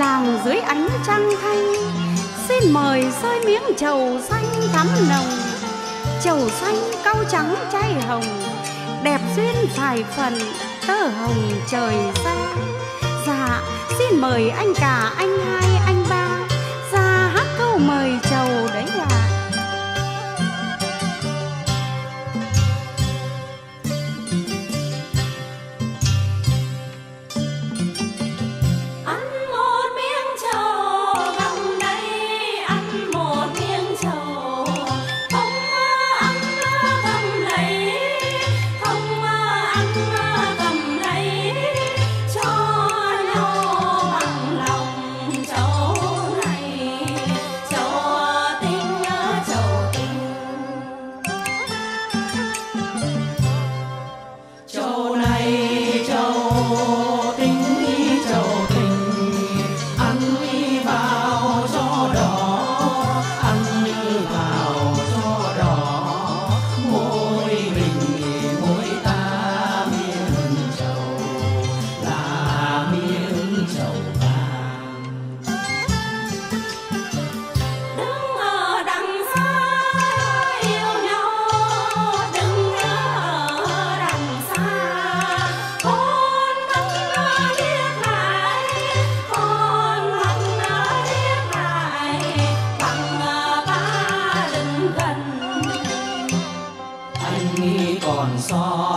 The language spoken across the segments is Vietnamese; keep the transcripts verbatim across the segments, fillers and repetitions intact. làng dưới ánh trăng thanh. Xin mời rơi miếng trầu xanh thắm nồng, trầu xanh cau trắng chay hồng, đẹp duyên phải phần tơ hồng trời xa. Dạ xin mời anh cả, anh hai, anh ba ra hát câu mời trầu đấy ạ. À, oh,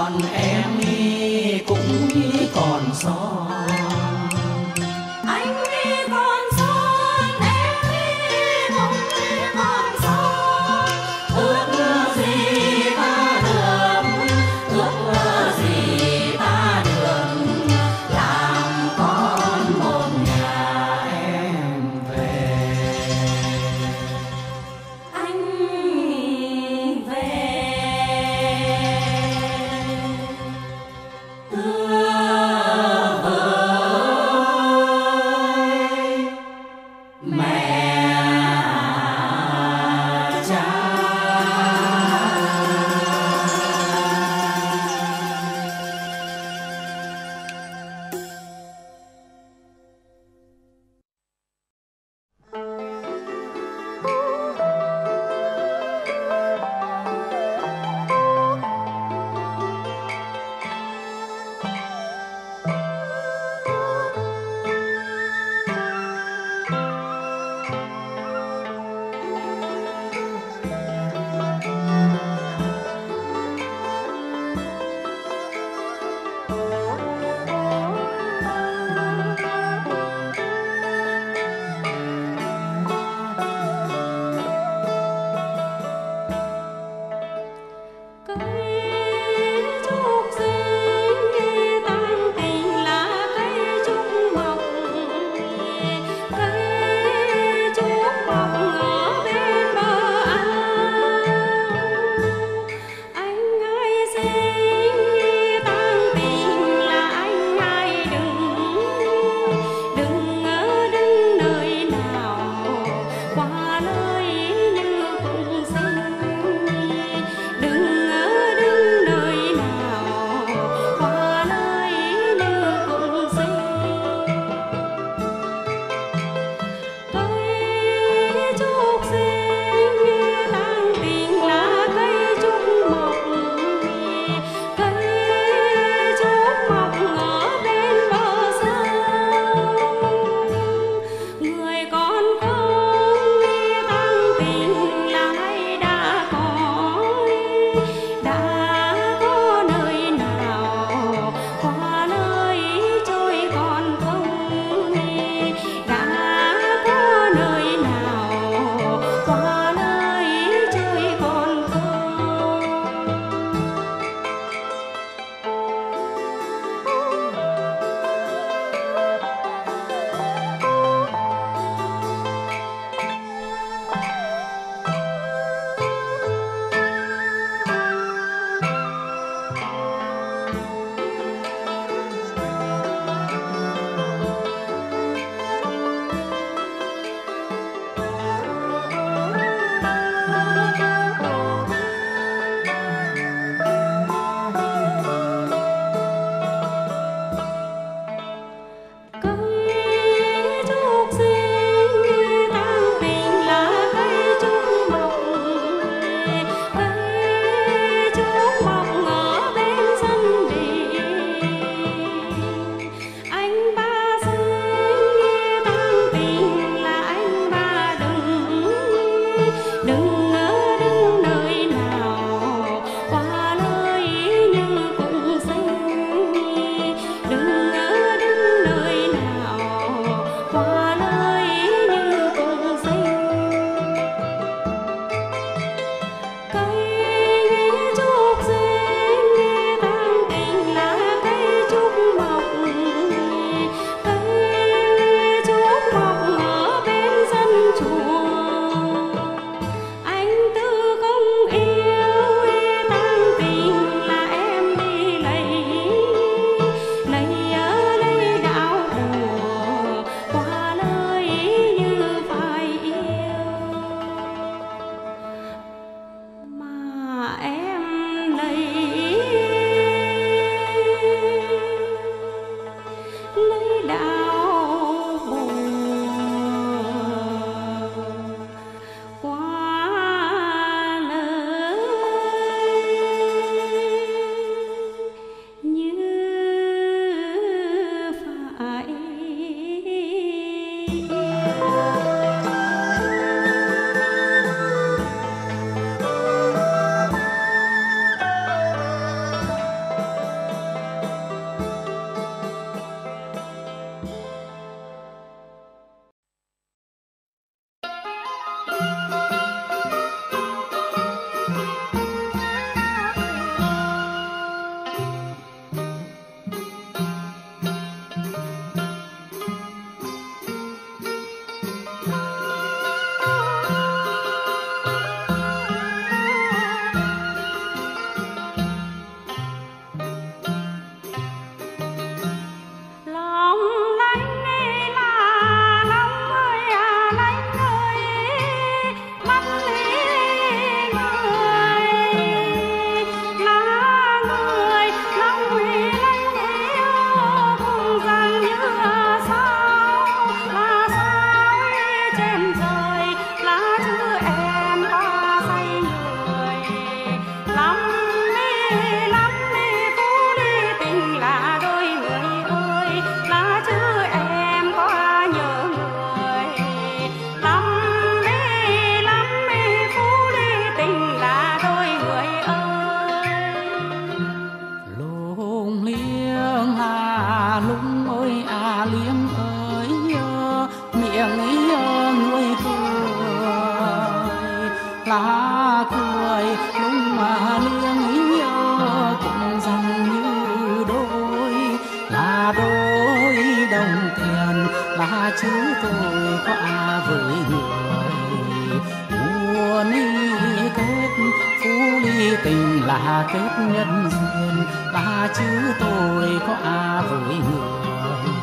tình là kết nhân duyên, ba chữ tôi có a với người.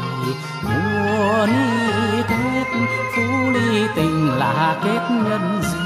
Muốn y kết phú ly, tình là kết nhân duyên.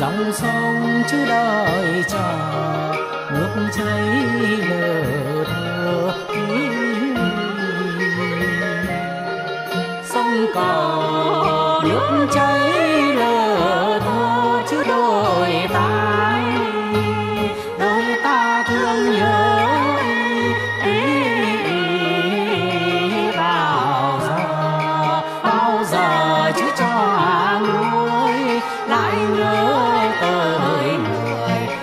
dòng sông chứ đời trà nước chảy lờ thờ, sông cỏ nước chảy lờ thờ chứ đời ta, đời ta thương nhớ bao giờ bao giờ chứ cho nuôi lại nhớ tới người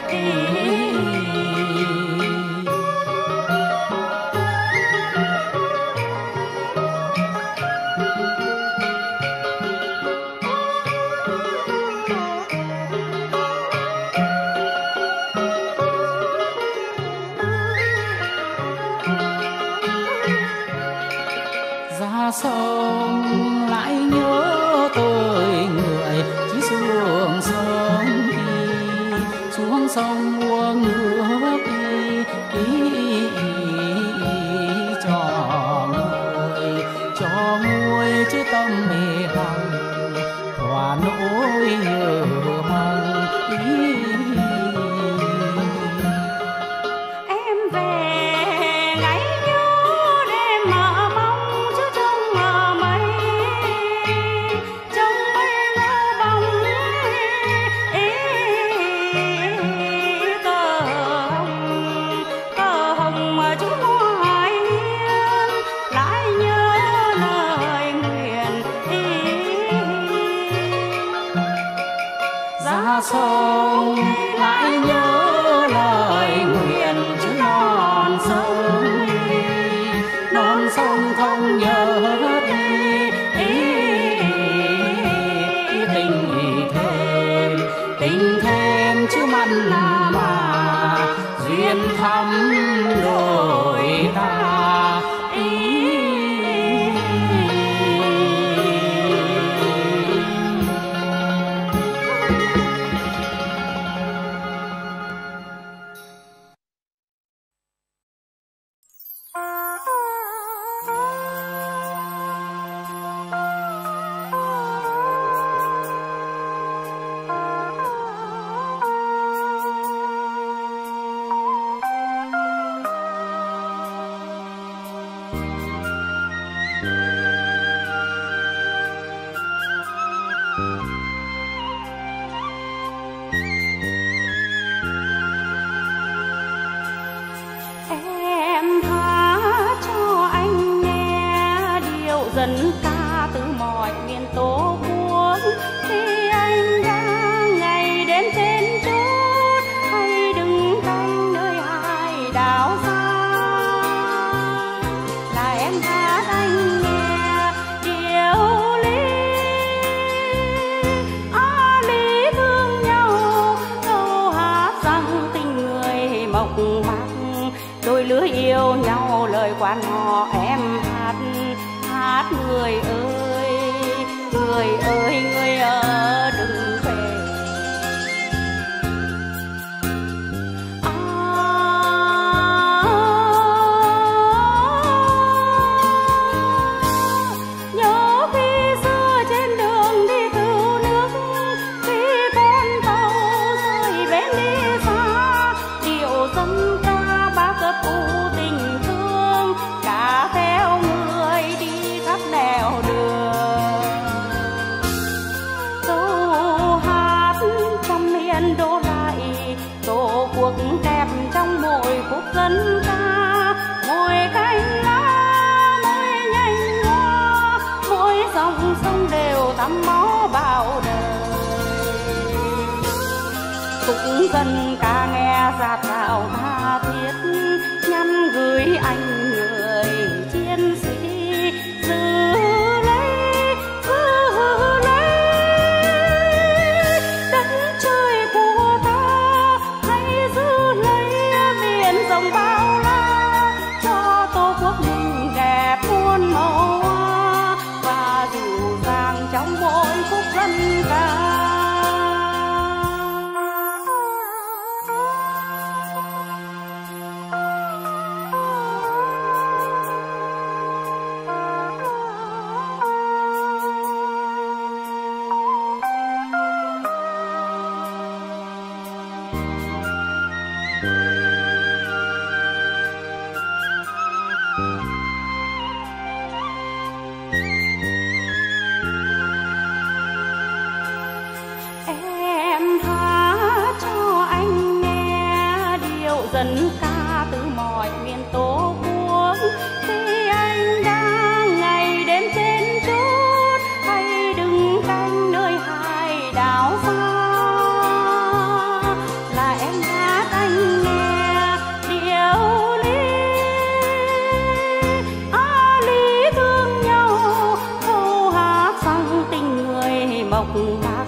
ra sông lại nhớ tới người chứ xuống sông đi, xuống sông uống nước đi, ý, ý, ý, cho nguôi cho nguôi chứ tâm mê hằng thỏa nỗi nhớ mong ý, ra sông lại nhớ lời nguyện chứ non sông non sông không nhớ đi, tình thêm tình thêm chứ mặn mà duyên thắm đôi ta. Em hát cho anh nghe điệu dân ca từ mọi miền tổ quốc, khi anh đã ngày đến trên chốt hay đứng canh nơi hải đảo xa là em hát anh nghe điệu lý a lý thương nhau, câu hát rằng tình người mộc mạc đôi lứa yêu nhau lời quan họ em hát, hát người ơi người ơi người ở đừng về à, nhớ khi xưa trên đường đi cứu nước, khi con tàu rơi bến đi xa, điệu dân ca cấp u tình thương cả theo người đi khắp nẻo đường, câu hát trăm miền đô lại tổ quốc đẹp trong mỗi khúc dân ca, mỗi cánh lá mỗi nhành hoa mỗi dòng sông đều tắm máu bao đời, khúc dân ca nghe dạt dào tha thiết nhằm gửi anh người chiến sĩ giữ lấy giữ lấy đất trời của ta, hãy giữ lấy miền rộng bao la cho tổ quốc mình đẹp muôn màu hoa và dịu dàng trong mỗi khúc dân ca. Oh dân ca từ mọi miền tổ quốc. Khi anh đang ngày đêm trên chốt, hãy đừng canh nơi hải đảo xa, là em hát anh nghe điều lý. Á lý thương nhau câu hát rằng tình người mộc mạc,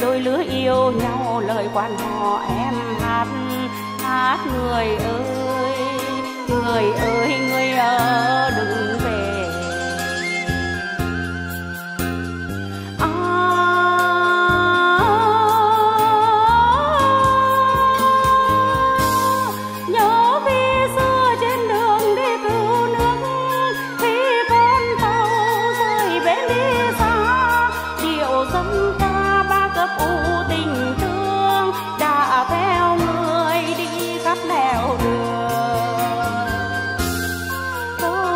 đôi lứa yêu nhau lời quan họ em hát. Hát người ơi, người ơi, người ở đừng về. À, nhớ khi xưa trên đường đi cứu nước, khi con tàu rời bến đi xa, điệu dân ca ba cấp u tình thương đã theo người đi khắp nẻo đường.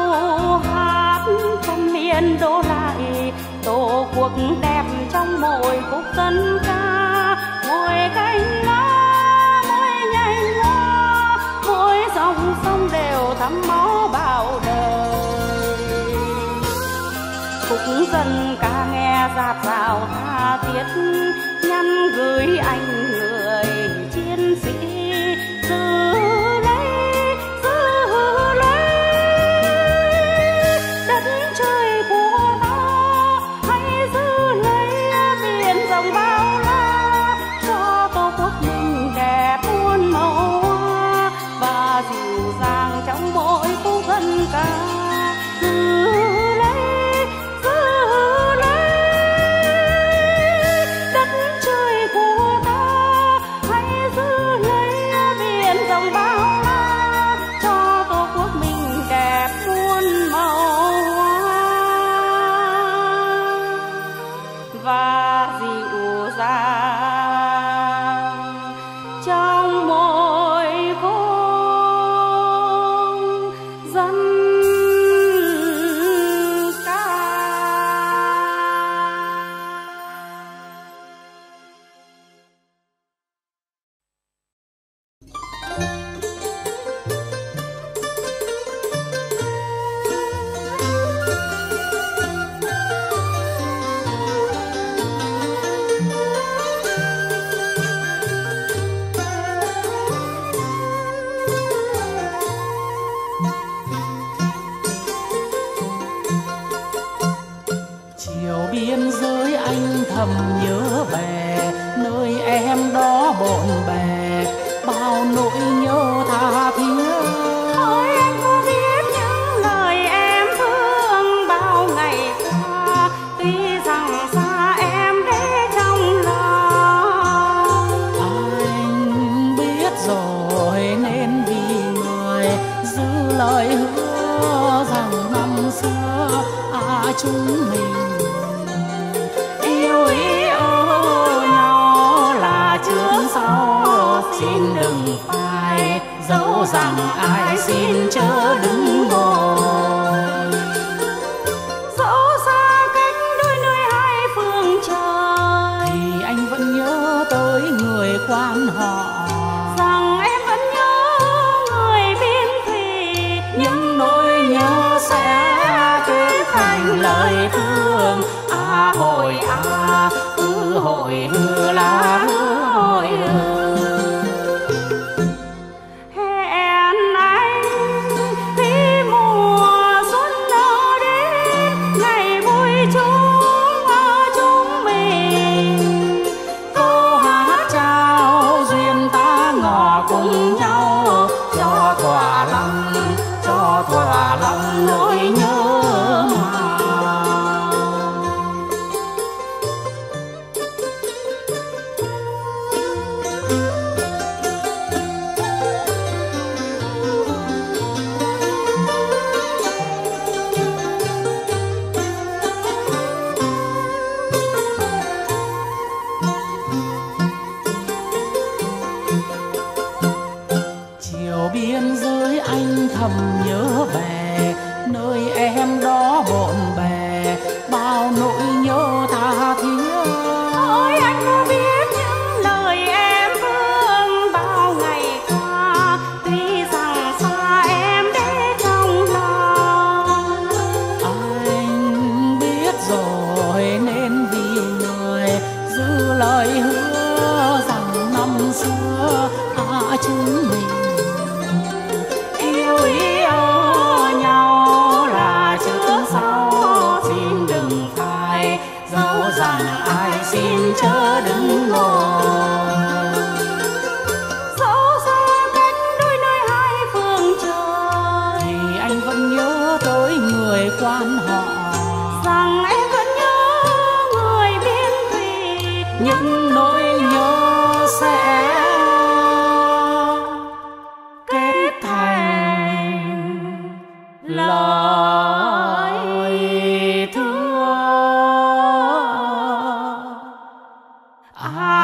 Câu hát trăm miền đô lại tổ quốc đẹp trong mỗi khúc dân ca, mỗi cánh lá, mỗi nhành hoa, mỗi dòng sông đều thấm máu bao đời. Khúc dân ca nghe dạt dào tha thiết nhắn gửi anh người chiến sĩ.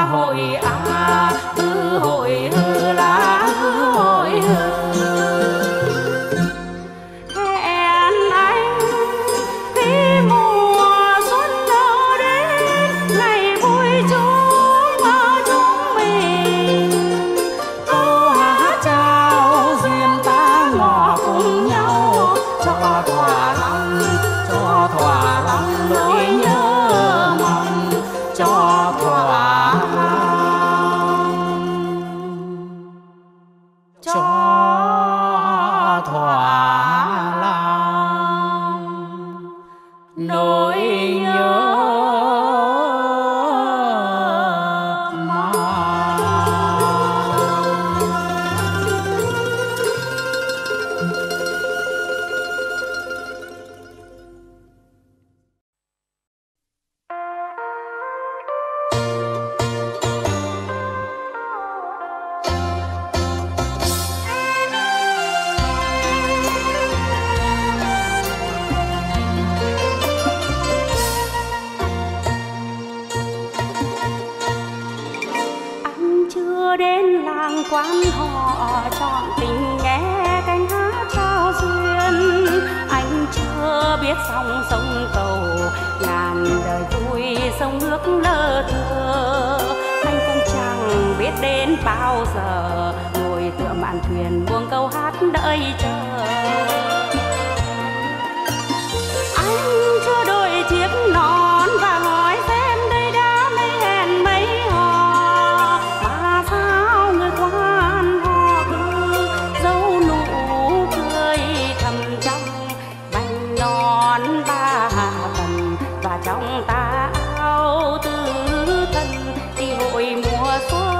hội a hư hội hư lá hư hội hư hẹn anh khi mùa xuân nở đến ngày vui chúng ở chúng mình câu hát chào duyên ta ngỏ cùng nhau cho thỏa lòng cho thỏa lòng nỗi nhớ. Quan họ chọn tình nghe cánh hát trao duyên, anh chưa biết dòng sông cầu ngàn đời vui sông nước lơ thơ. Anh cũng chẳng biết đến bao giờ ngồi tựa mạn thuyền buông câu hát đợi chờ. Anh chưa đổi chiếc nón và nói xem đây đã mấy hẹn mấy hò mà sao người quan họ cứ giấu nụ cười thầm trong vành nón ba tầng và trong ta áo tư thân đi hội mùa xuân.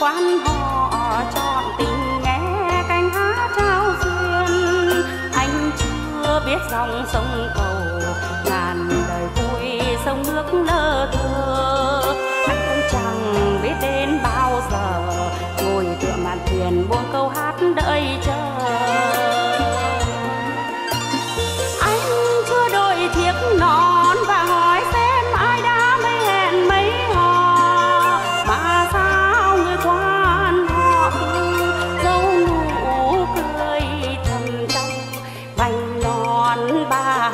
Quan họ chọn tình nghe cánh hát trao duyên, anh chưa biết dòng sông cầu ngàn đời vui sông nước lơ thơ. Anh cũng chẳng biết đến bao giờ ngồi tựa mạn thuyền buông câu hát đợi chờ. Anh chưa đội chiếc nón và hỏi xem ai đã mấy hẹn mấy hò mà sao quan họ dấu nụ cười thầm trong vành nón ba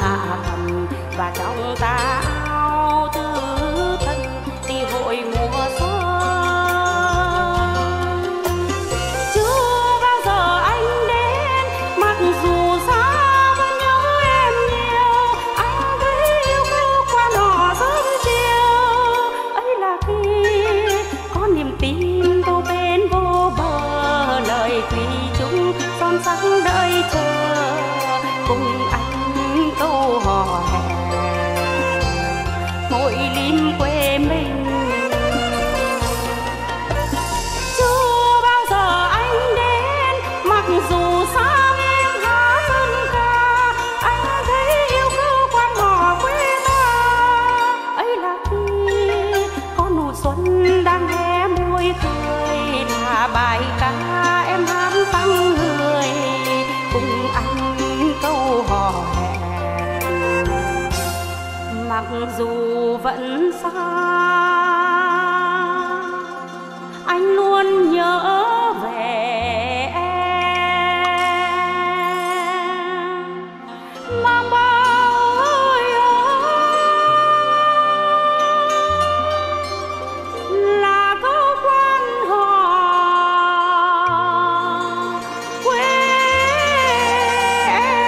tầng và trong ta áo tư thân đi hội mùa xuân. Chưa bao giờ anh đến mặc dù xa vẫn nhớ em nhiều, anh thấy yêu thương qua nọ sớm chiều ấy là khi có niềm tin son sắc đợi chờ cùng anh câu hò hẹn hội lim quê mình. Chưa bao giờ anh đến mặc dù xa em gió dân ca, anh thấy yêu thương quan họ quê ta ấy là khi có nụ xuân đang hé môi cười là bài ca em hát tăng người cùng anh câu hò hẹn mặc dù vẫn xa, anh luôn nhớ về em, mang bao ơi ơi là câu quan họ quê em.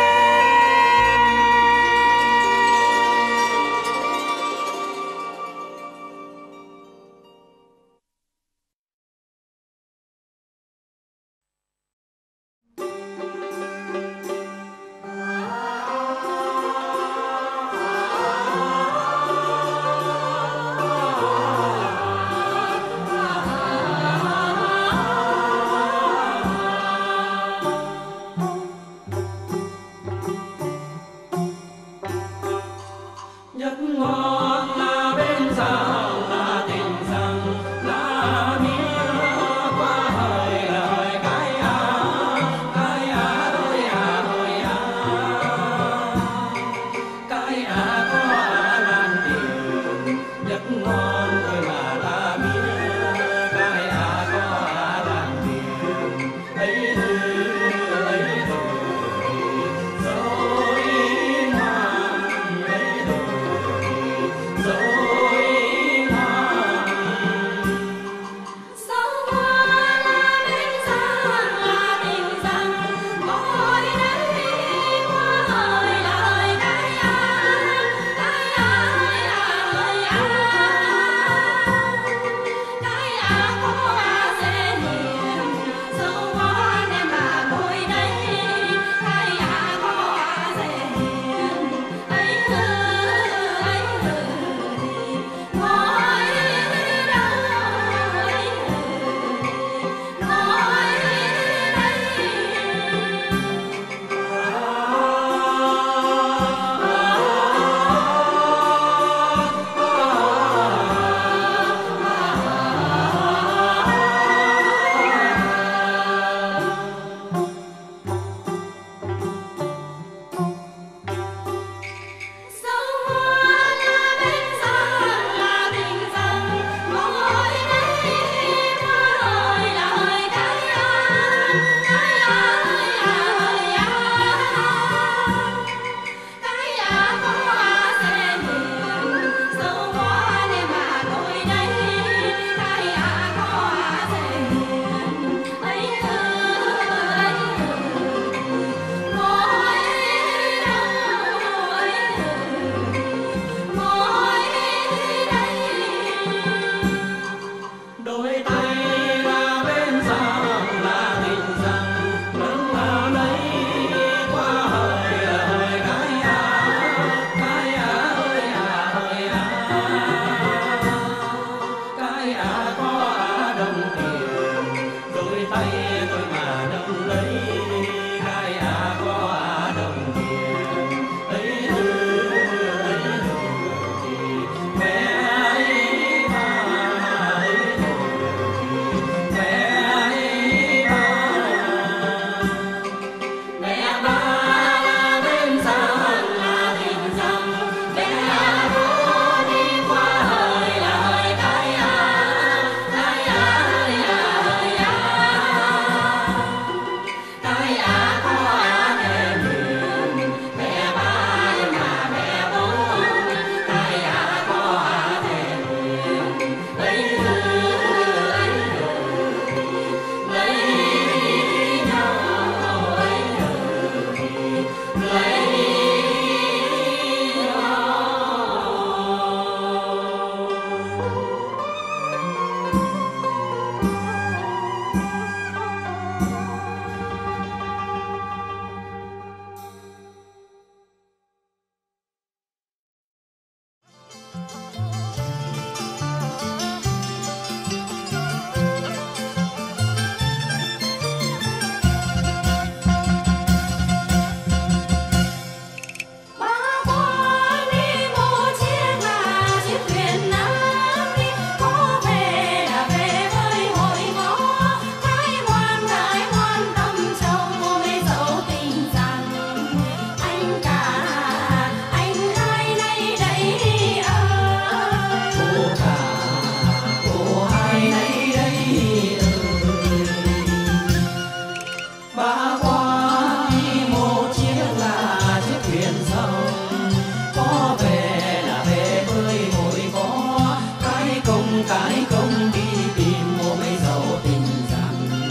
cái không đi tìm cô mới giàu tình rằng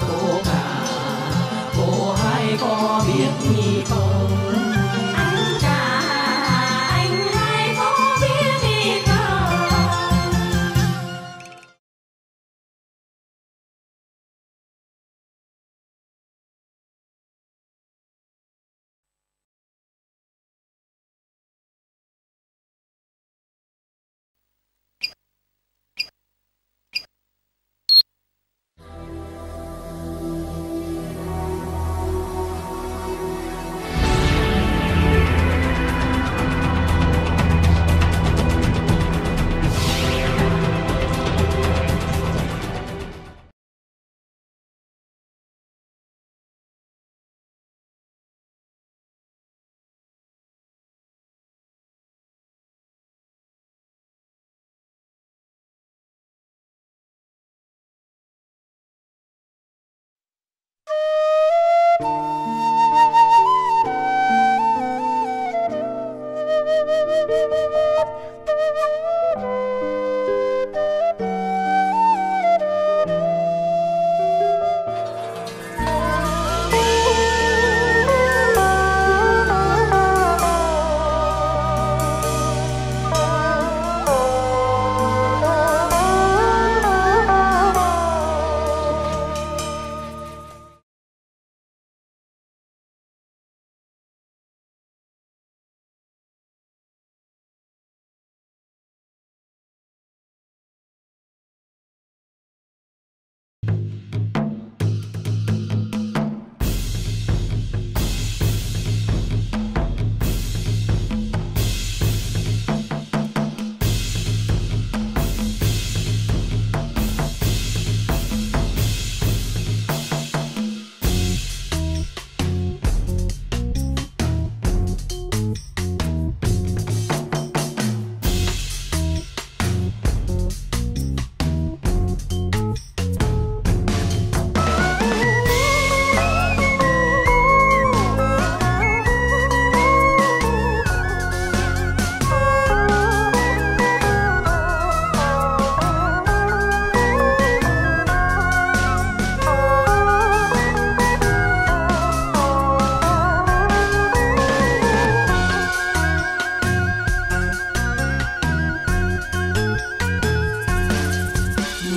cô cả cô hai có biết gì không. Anh cả anh hai có biết gì không.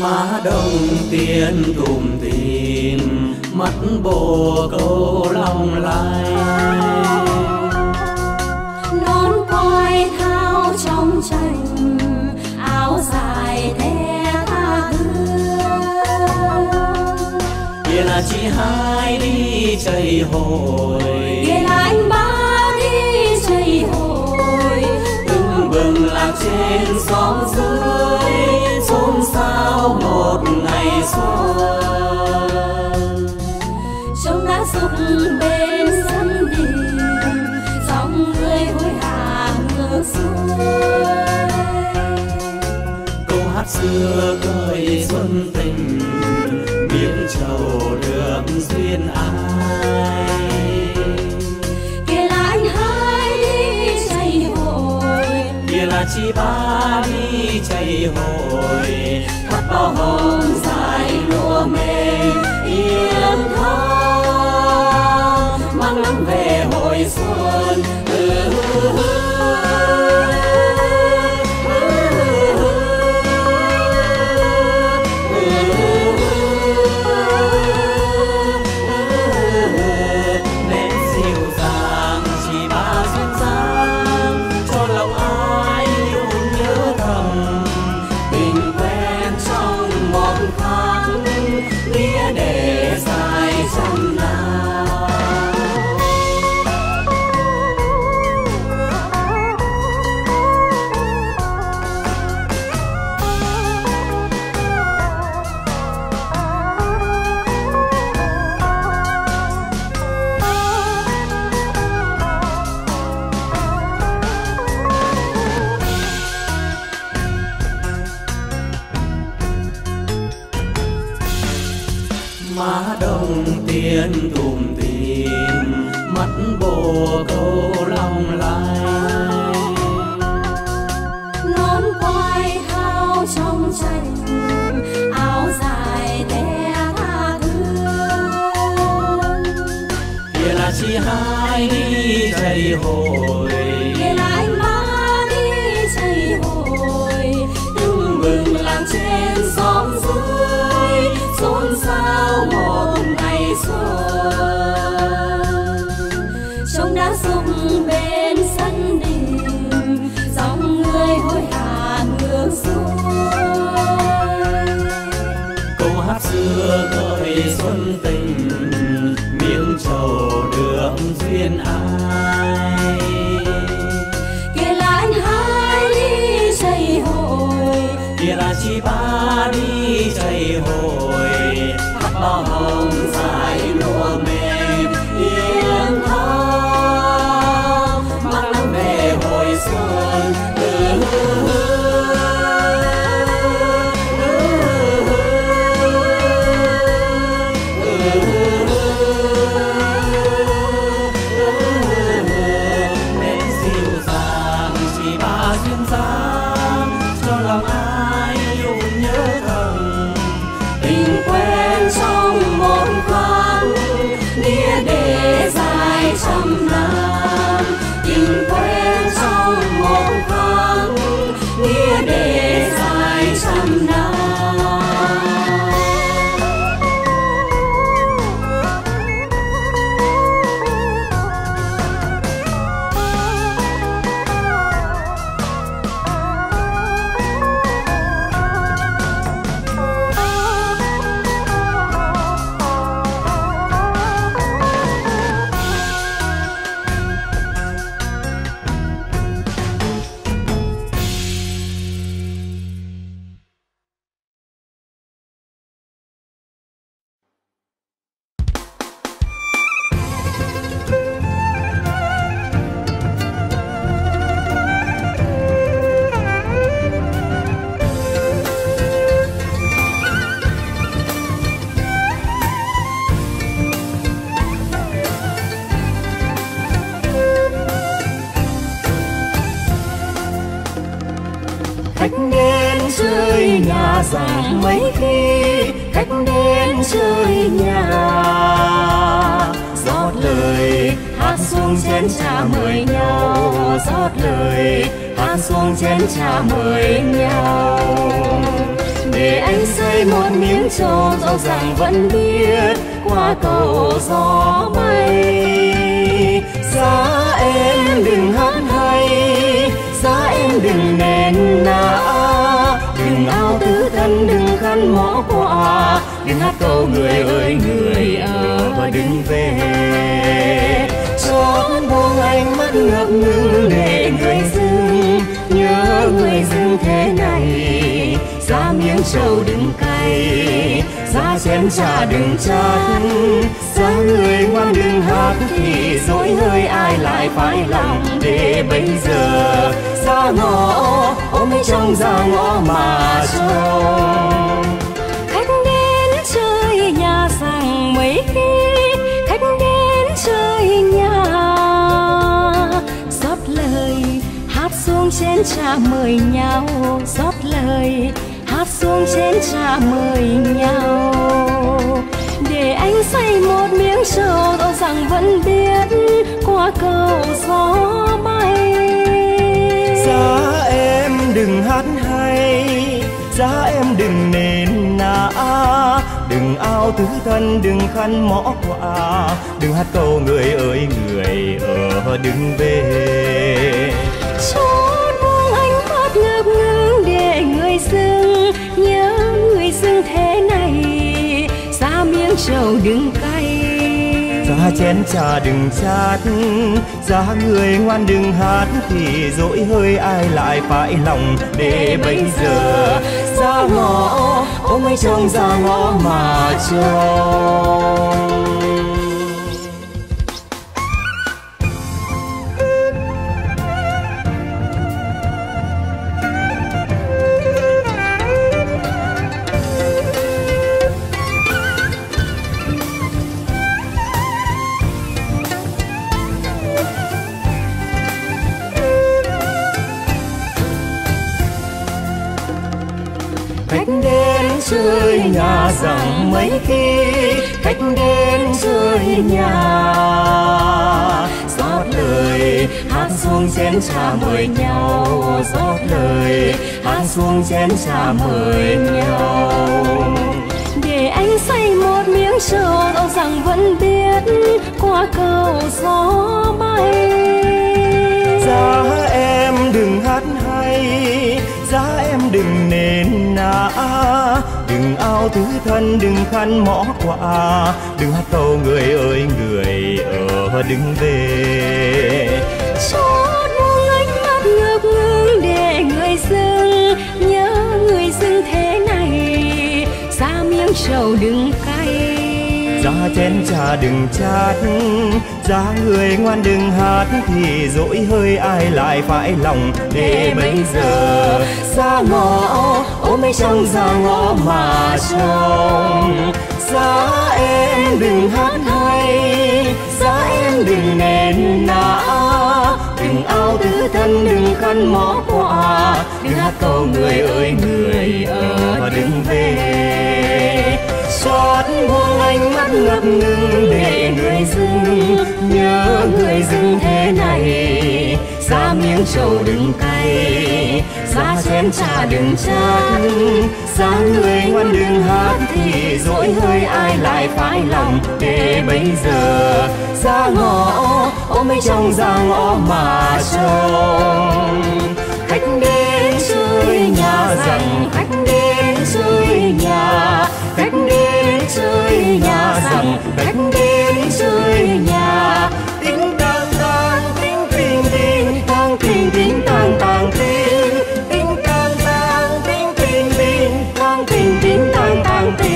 Má đồng tiền tùm tìm mắt bồ câu lòng lai nón quai thao trong tranh áo dài thế tha hương kia là chị hai đi chảy hồi kia là anh ba đi chảy hồi từng bừng lạc trên xóm dưới xôn xao một ngày xuân chúng đã sụp bên sân đình dòng người hối hả ngược xuôi câu hát xưa cười xuân tình miếng trầu được duyên ai kia là anh hai đi chạy hồi kia là chị ba đi chạy hồi thắp bao hôm dài lúa mềm yên thơ mang nắng về hồi xuân. Má đồng tiền tùm tìm mắt bồ câu lòng lai nón quai thao trong tranh áo dài té tha thương. Kia là chị hai đi chảy hồi, kia là anh ba đi chảy hồi, tưng bừng làng trên xóm dưới xôn xao một ngày xuân. Trông đã rung bên sân đình, dòng người hối hả ngược xuôi. Câu hát xưa gợi xuân tình, miếng trầu được duyên ai. Kia là anh hai đi chày hồi, kia là chị ba đi chày hồi, hát bao hồng dài lúa mềm yên thắm, mang nắng về hồi xuân. Nén dịu dàng chị ba duyên dáng, cho lòng ai yêu nhớ thầm tình quen trong một thoáng, nghĩa để dài trăm năm. Tình quen trong một thoáng, nghĩa để dài trăm năm. Mấy khi khách đến chơi nhà, rót lời hát xuống chén trà mời nhau, rót lời hát xuống chén trà mời nhau. Để anh xây một miếng trầu rõ ràng vẫn biết qua cầu gió bay. Giá em đừng hát hay, giá em đừng nén nã, đừng ao tứ thân, đừng khăn mõ quà, đừng hát câu người ơi người à đừng về. Chốn buông anh mắt ngập ngừng để người dưng nhớ người dưng thế này. Giá miếng trầu đừng cay, giá chén trà đừng chát, giá người ngoan đừng hát thì dối hơi ai lại phải lòng để bây giờ. Ra ngõ ôm mấy trong ra ngõ mà trông. Khách đến chơi nhà rằng mấy khi khách đến chơi nhà, rót lời hát xuống chén trà mời nhau, rót lời hát xuống chén trà mời nhau. Để anh xây một miếng trầu rõ ràng vẫn biết qua cầu gió bay. Giá em đừng hát hay, giá em đừng nền nã, đừng ao tứ thân, đừng khăn mõ quà, đừng hát câu người ơi người ở đừng về. Chốn buông anh mắt ngập ngừng để người dưng nhớ người dưng thế này. Giá miếng trầu đừng cay, giá chén trà đừng chát, giá người ngoan đừng hát thì dỗi hơi ai lại phải lòng để bây giờ. Ra ngõ ôm mấy trông ra ngõ mà trông. Khách đến dưới nhà rằng mấy khi khách đến dưới nhà, rót lời hát xuống chén trà mời nhau, rót lời hát xuống chén trà mời nhau. Để anh say một miếng trầu dẫu rằng vẫn biết qua cầu gió bay. Giá em đừng hát hay, giá em đừng nền nã, đừng ao thứ thân, đừng khăn mõ quạ, đừng hát câu người ơi người ở đừng về. Chót nước mắt ngập ngừng để người dưng nhớ người dưng thế này, ra miếng trầu đừng cay, ra chén trà đừng chát, ra người ngoan đừng hát thì dỗi hơi ai lại phải lòng để bây giờ ra ngõ ôm mấy trong ra ngõ mà trông. Giá em đừng hát hay, giá em đừng nén nã, đừng ao tứ thân, đừng khăn mó quạ, đừng hát câu người ơi người ở và đừng về. Xót buông ánh mắt ngập ngừng để người dưng nhớ người dưng thế này, giá miếng trầu đừng cay, giá chén trà đừng chát, giá người ngoan đừng hát thì dỗi hơi ai lại phải lòng để bây giờ ra ngõ ôm mấy trong ra ngõ mà trông. Khách đến chơi nhà rằng khách đến chơi nhà, khách đến chơi nhà rằng khách đến chơi nhà. Tính tang tang tính tình tình tang tình tính tang tang tính, tính tang tang tính tình tình tang tình tính tang tang tình.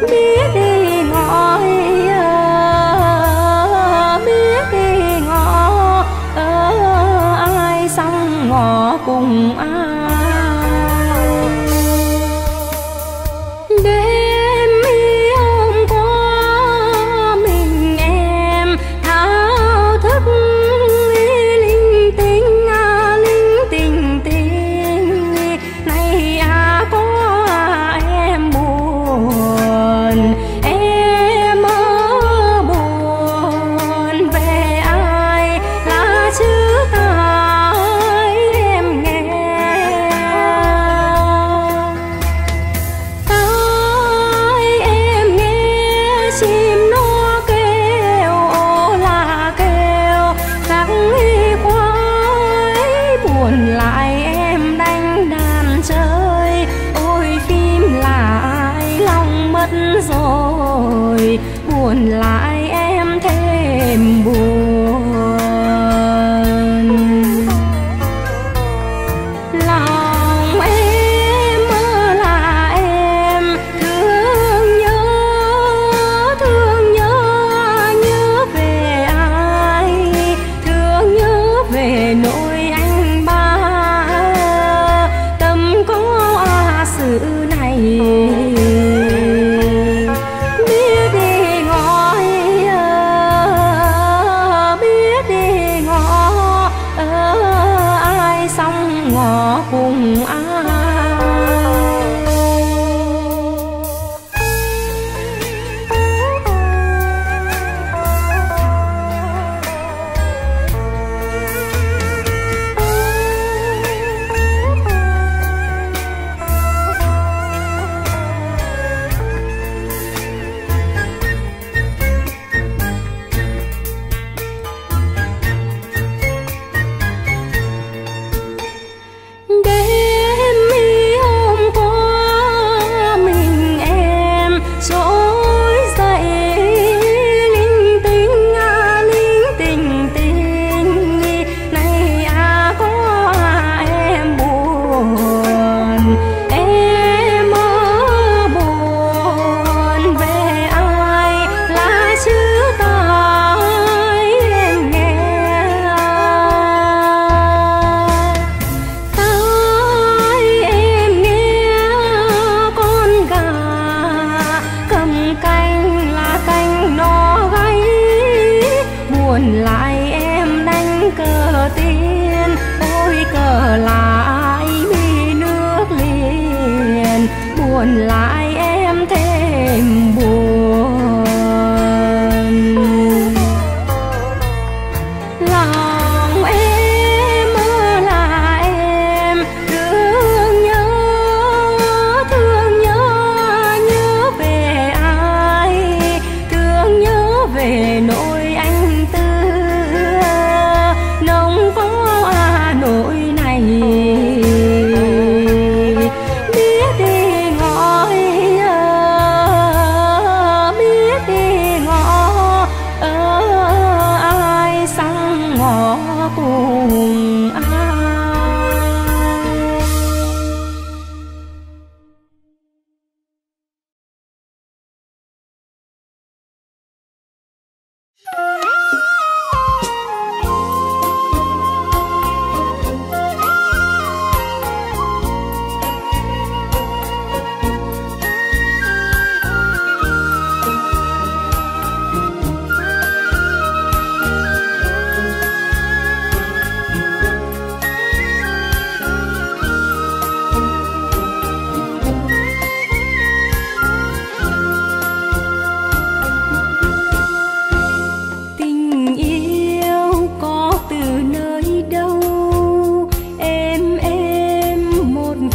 Biết đi ngõ nhìn lại em thêm buồn. Lòng em là em thương nhớ, thương nhớ nhớ về ai, thương nhớ về nỗi anh ba. Tâm có à sự này cùng ai. Lại em đánh cờ tiên, ôi cờ là ai bị nước liền. Buồn lại em thêm buồn. Lòng em là em thương nhớ, thương nhớ nhớ về ai, thương nhớ về nỗi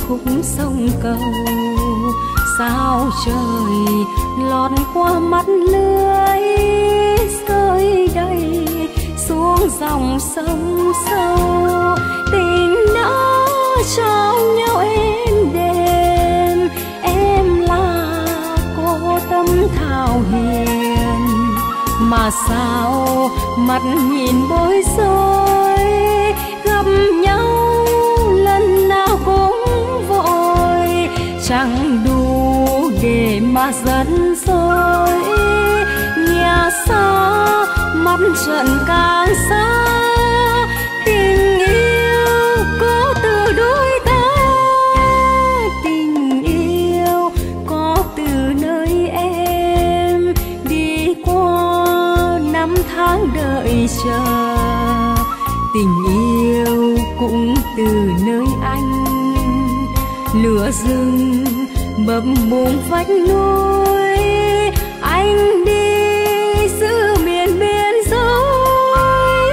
cùng ai. Sông cầu sao trời lọt qua mắt lưới, rơi đầy xuống dòng sông sâu. Tình đã trao nhau êm đềm, em là cô tâm thảo hiền. Mà sao mặt nhìn bối rối, gặp nhau lần nào cũng chẳng đủ để mà dẫn dối. Nhà xa mắt trận càng xa, tình yêu có từ đôi ta. Tình yêu có từ nơi em đi qua năm tháng đợi chờ. Tình yêu cũng từ nơi anh, lửa rừng bập bùng vách núi. Anh đi giữa miền biên giới,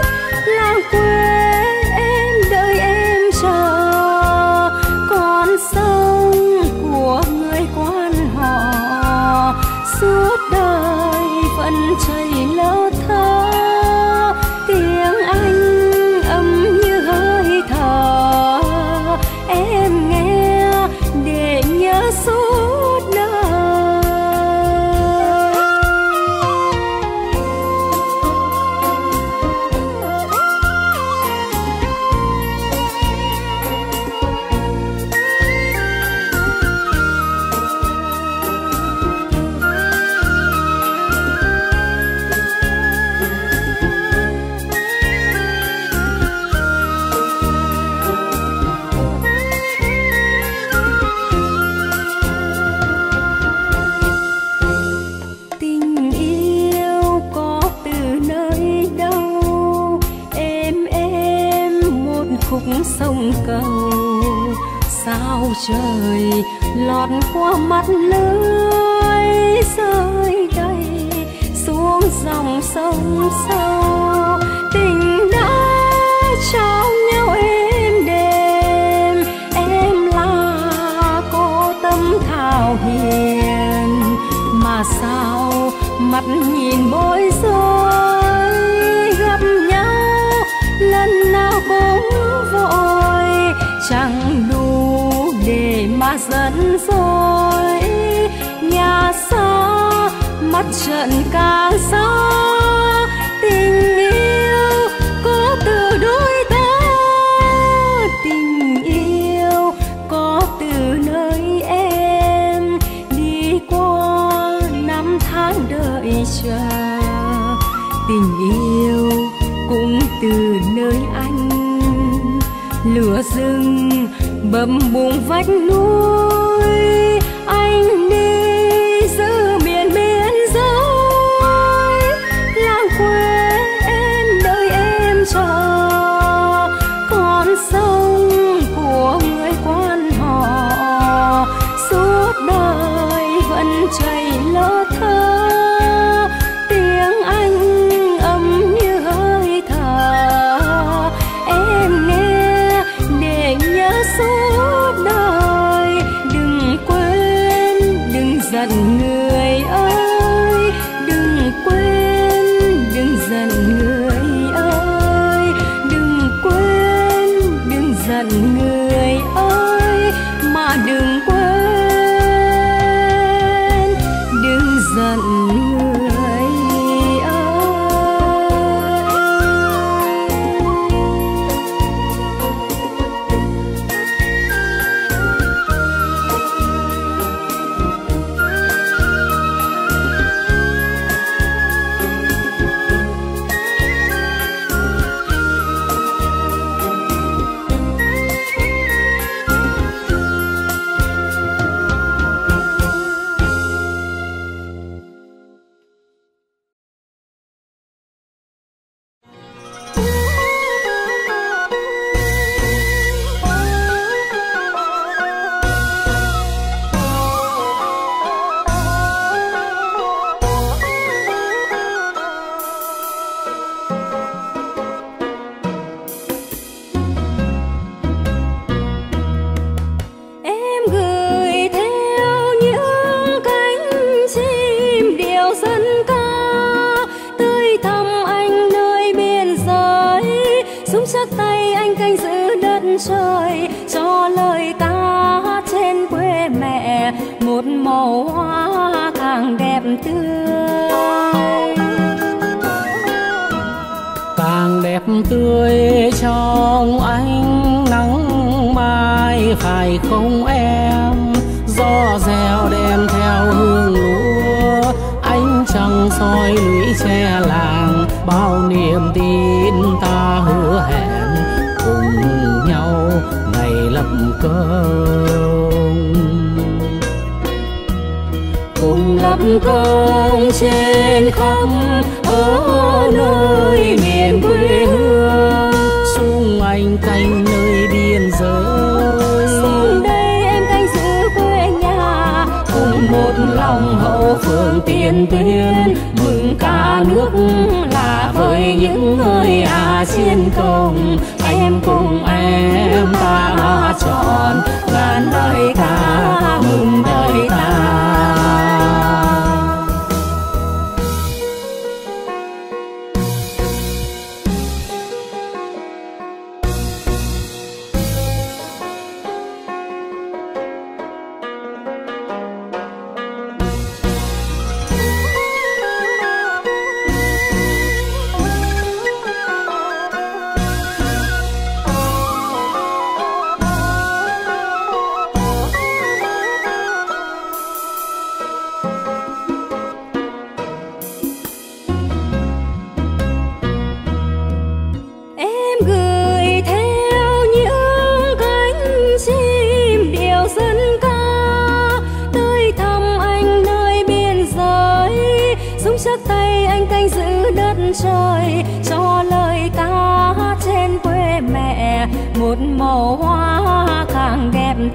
làng quê em đợi em chờ. Con sông của người quan họ suốt đời vẫn chảy lỡ thơ. Tiếng anh âm như hơi thở em nghe suốt đời. sao trời lọt qua mắt lưới rơi đầy xuống dòng sông sâu. Tình đã trao nhau êm đềm, em là cô tâm thảo hiền mà sao mắt nhìn bối rối. Gặp nhau lần nào cũng vội, chẳng đủ để mà dẫn dối. Nhà xa mắt trận càng xa, tình yêu có từ đôi ta, tình yêu có từ nơi em. Đi qua năm tháng đợi chờ, tình yêu cũng từ nơi anh. Lửa rừng bầm bùng vách núi, anh đi giữa miền biên giới. Làng quê em đợi em chờ, con sông của người Quan Họ suốt đời vẫn chảy lỡ thơ. Tiếng anh ấm như hơi thở, em nghe để nhớ suốt đời. Đừng quên, đừng giận người ơi, đừng quên, đừng giận người ơi, đừng quên, đừng giận người ơi, mà đừng quên, đừng giận người ơi.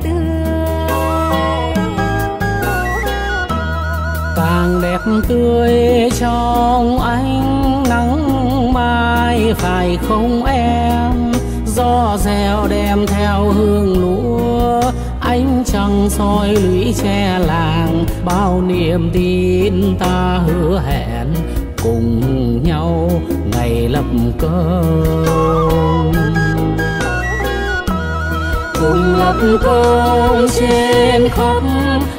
tươi, càng đẹp tươi trong ánh nắng mai phải không em? Gió rèo đem theo hương lúa, ánh trăng soi lũy tre làng, bao niềm tin ta hứa hẹn cùng nhau ngày lập cơ. Cùng lập công trên khắp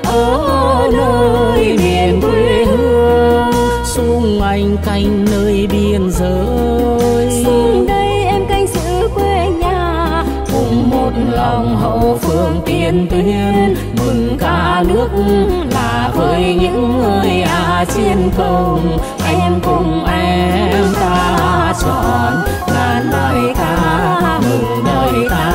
ở nơi miền quê hương, sung anh canh nơi biên giới. Sung đây em canh giữ quê nhà, cùng một lòng hậu phương tiền tuyến, mừng cả nước là với những người à chiến công. Anh cùng em ta chọn ngàn lời ca mừng đời ta.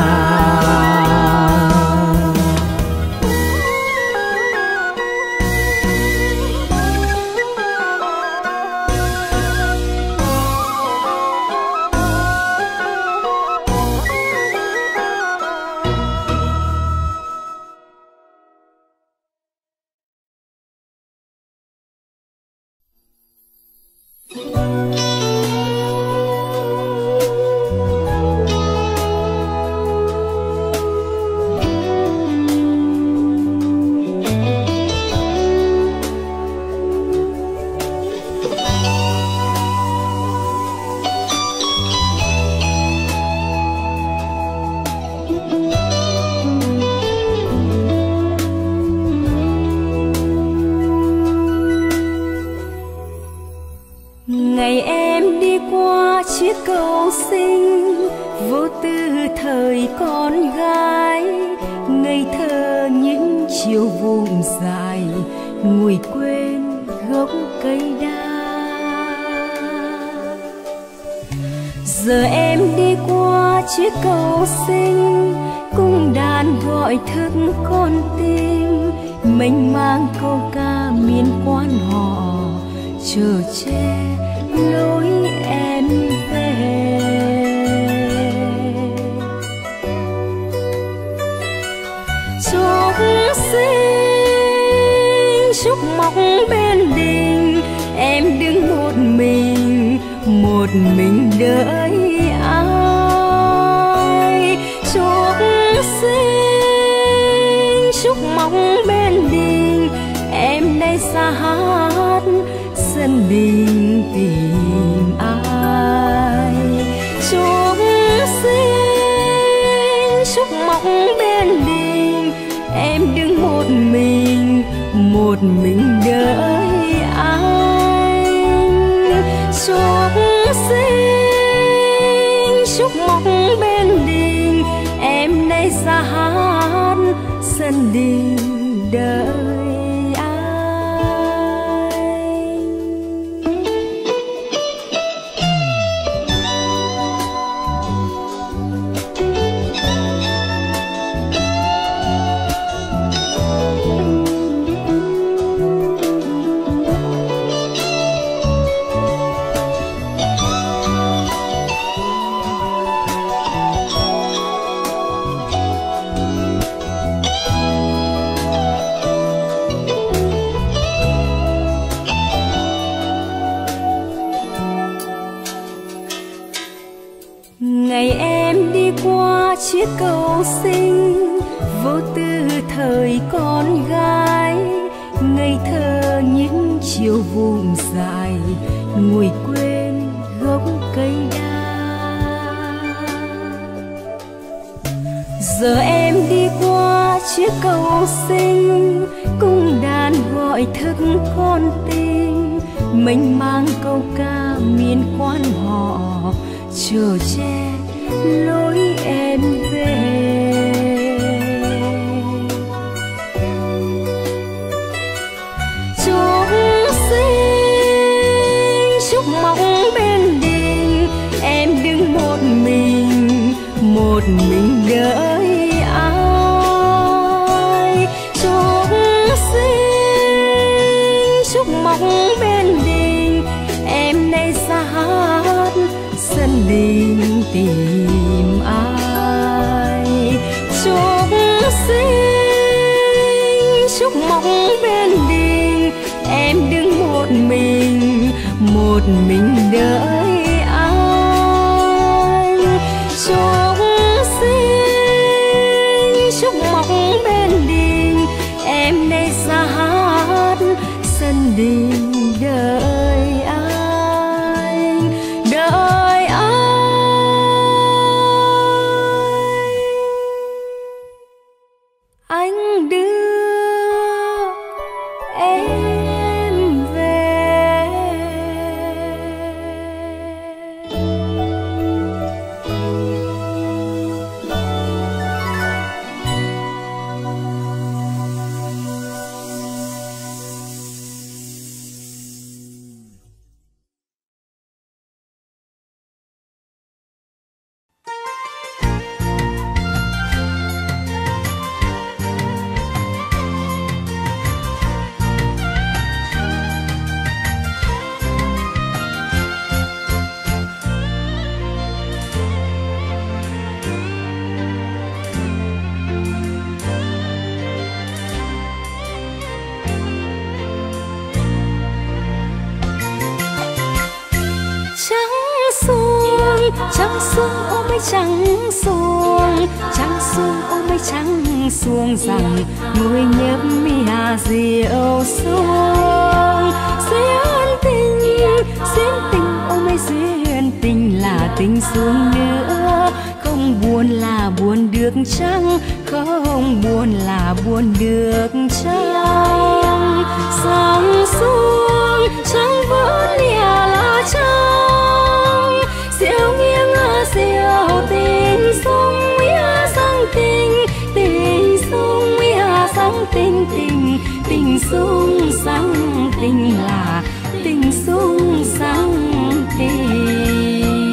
Chúc xinh chúc mong bên đình, em đứng một mình một mình đợi anh. Chúc xinh chúc mong bên đình, em đây ra hát sân đình đợi anh đợi anh. Anh đưa em về. Trăng xuống ôm mây trắng xuống, trăng xuống ôm mây trắng xuống rằng nuôi nhớ mi hà diệu xuống. Duyên tình, duyên tình ôm mây duyên tình là tình xuống nữa. Không buồn là buồn được trăng, không buồn là buồn được trăng. Sáng xuống trăng vẫn nhà là trăng, diệu nghiêng diệu tình sông mía sang tình, tình sông mía sang tình, tình tình sông sang tình là tình sông sang tình.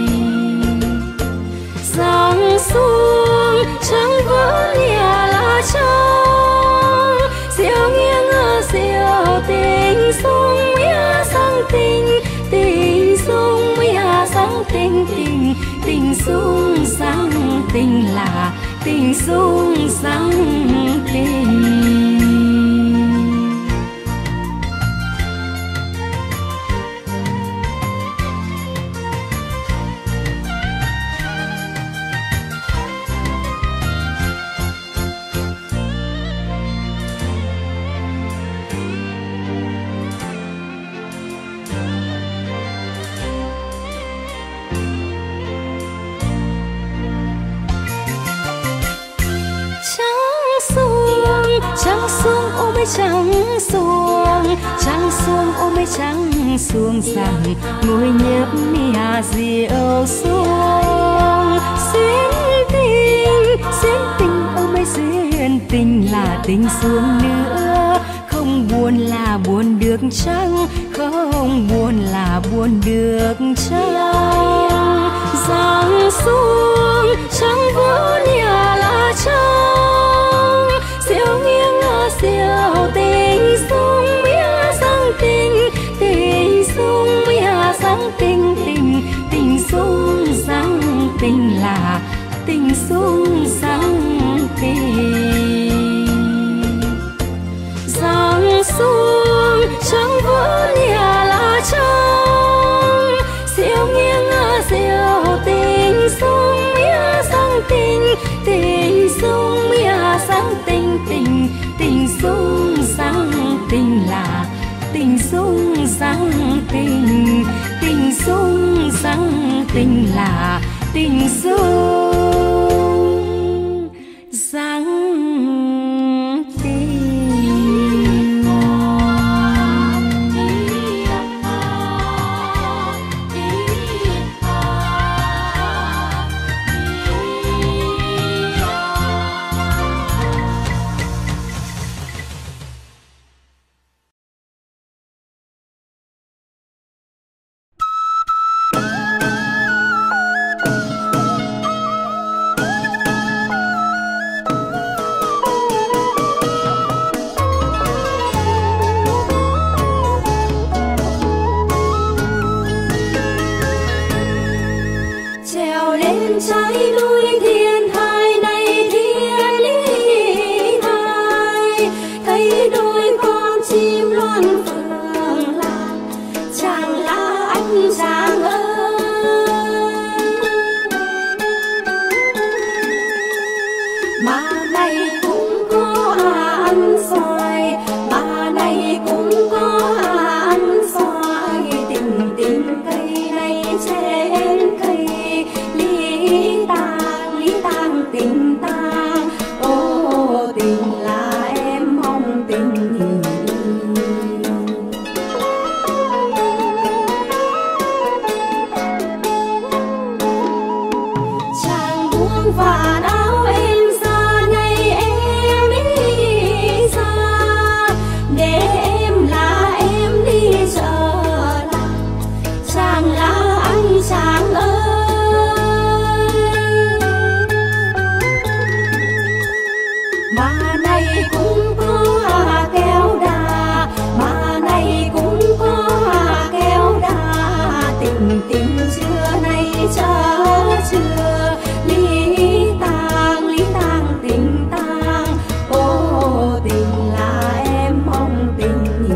Giang xuống trăng vỡ nhà là trăng, diệu nghiêng diệu tình sông mía sang tình, tình sông mía sang tình, tình tình sung sang tình là tình sung sang tình. Trăng xuống ôm mây trắng xuống, trăng xuống ôm mây trắng xuống rằng nuôi nhớ mi hà diệu xuống. Duyên tình, duyên tình ôm mây duyên tình là tình xuống nữa. Không buồn là buồn được trăng, không buồn là buồn được trăng. Giang xuống trăng vỡ nhà là trăng, diệu nghiêng diệu tình sông mía sang tình, tình sông mía sang tình, tình tình sông sang tình là tình sông sang tình. Giang xuống trăng vỡ nhà lá trăng, diệu nghiêng diệu tình sông mía sang tình, tình sông mía sang tình, tình tình sung sang tình là tình sung sang tình, tình sung sang tình là tình sung sang tình. mà nay cũng có kéo đà, mà nay cũng có kéo đà. Tình tình xưa nay cha chưa ly tang, ly tang tình tang. Ô tình là em mong tình nhỉ.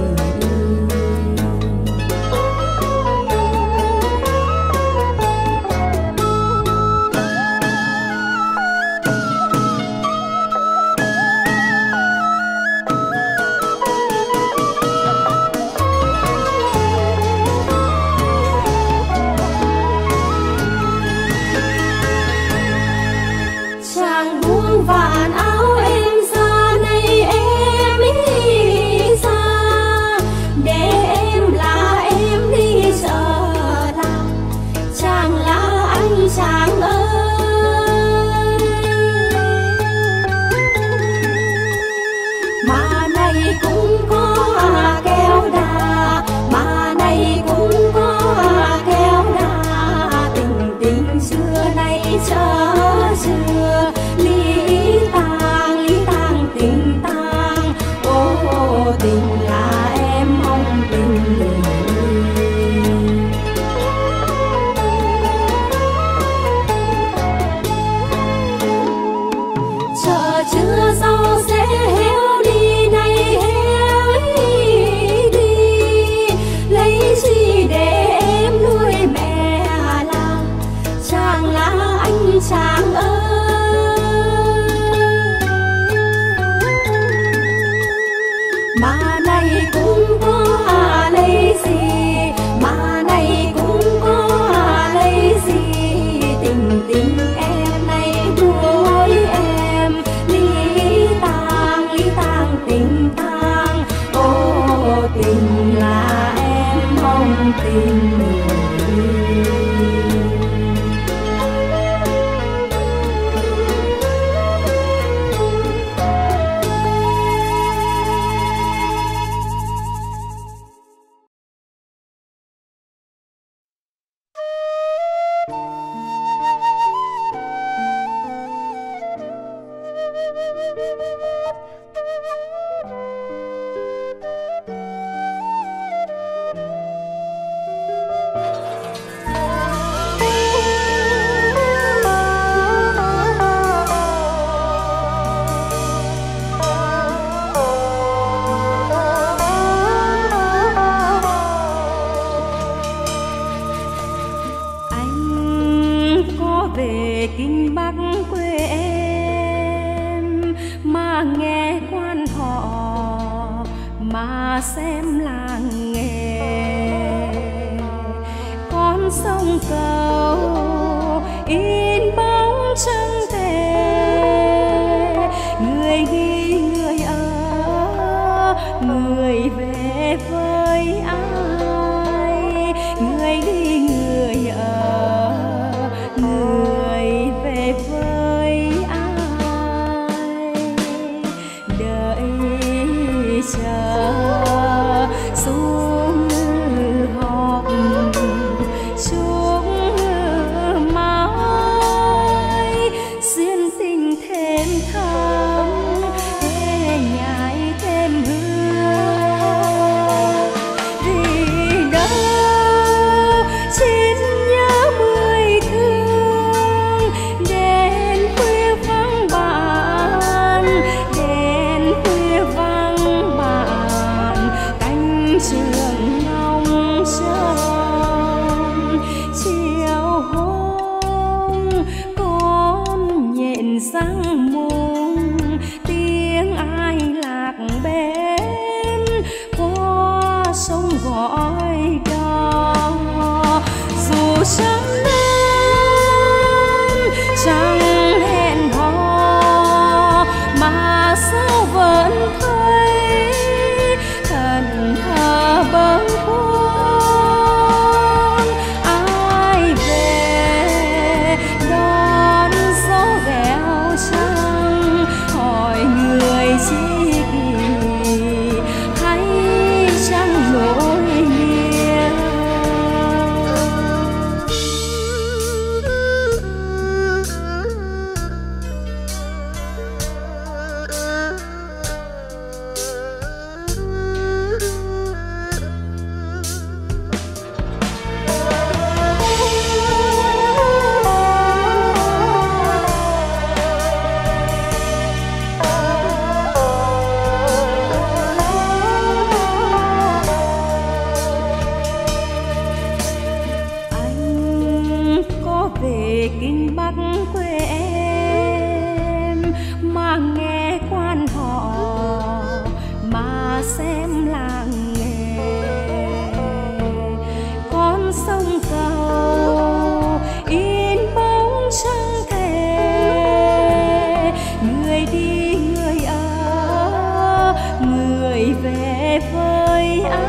về với ai,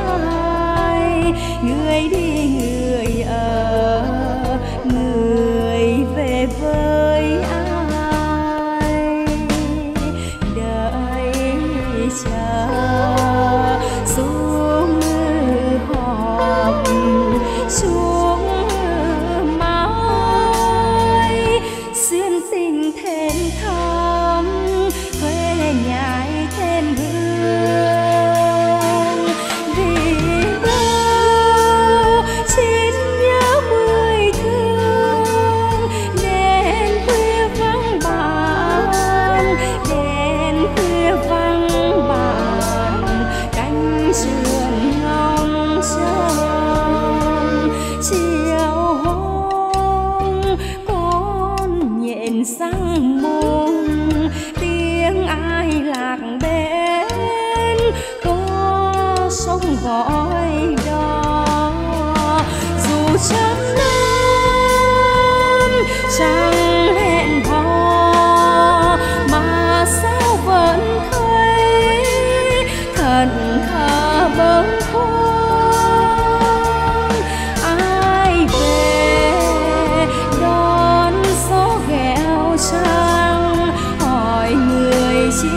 người đi người ở, người về với ai. Đợi chờ xuống họp xuống mãi, duyên tình thêm thắm, quê nhái thêm hương. Gọi đó dù chẳng nên chẳng hẹn hò mà sao vẫn thấy thần thờ bâng khuâng. Ai về đón gió ghẹo trăng, hỏi người chi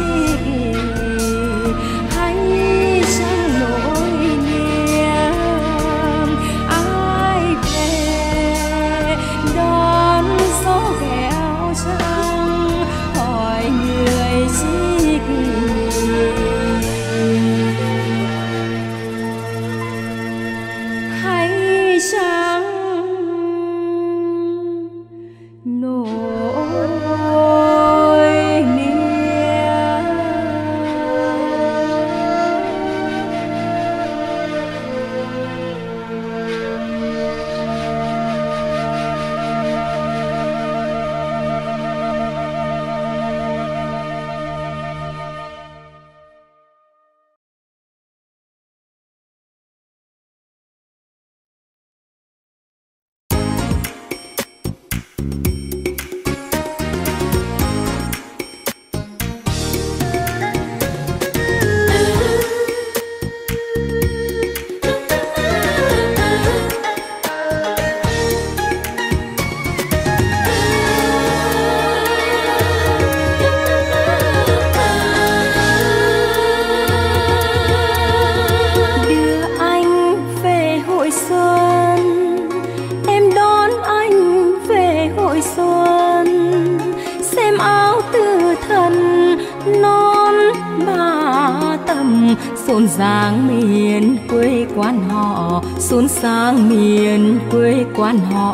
xôn sáng miền quê quan họ, xôn sáng miền quê quan họ.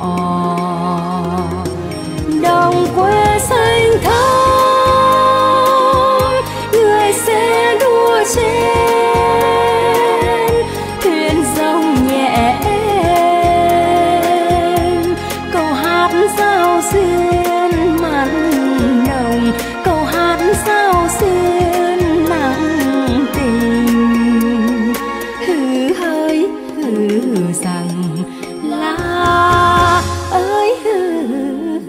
Đồng quê xanh thắm, người sẽ đua trên thuyền rồng nhẹ êm, câu hát giao duyên mặn nồng, câu hát giao duyên mặn. Hừ hơi hừ rằng lá ơi hừ, hừ.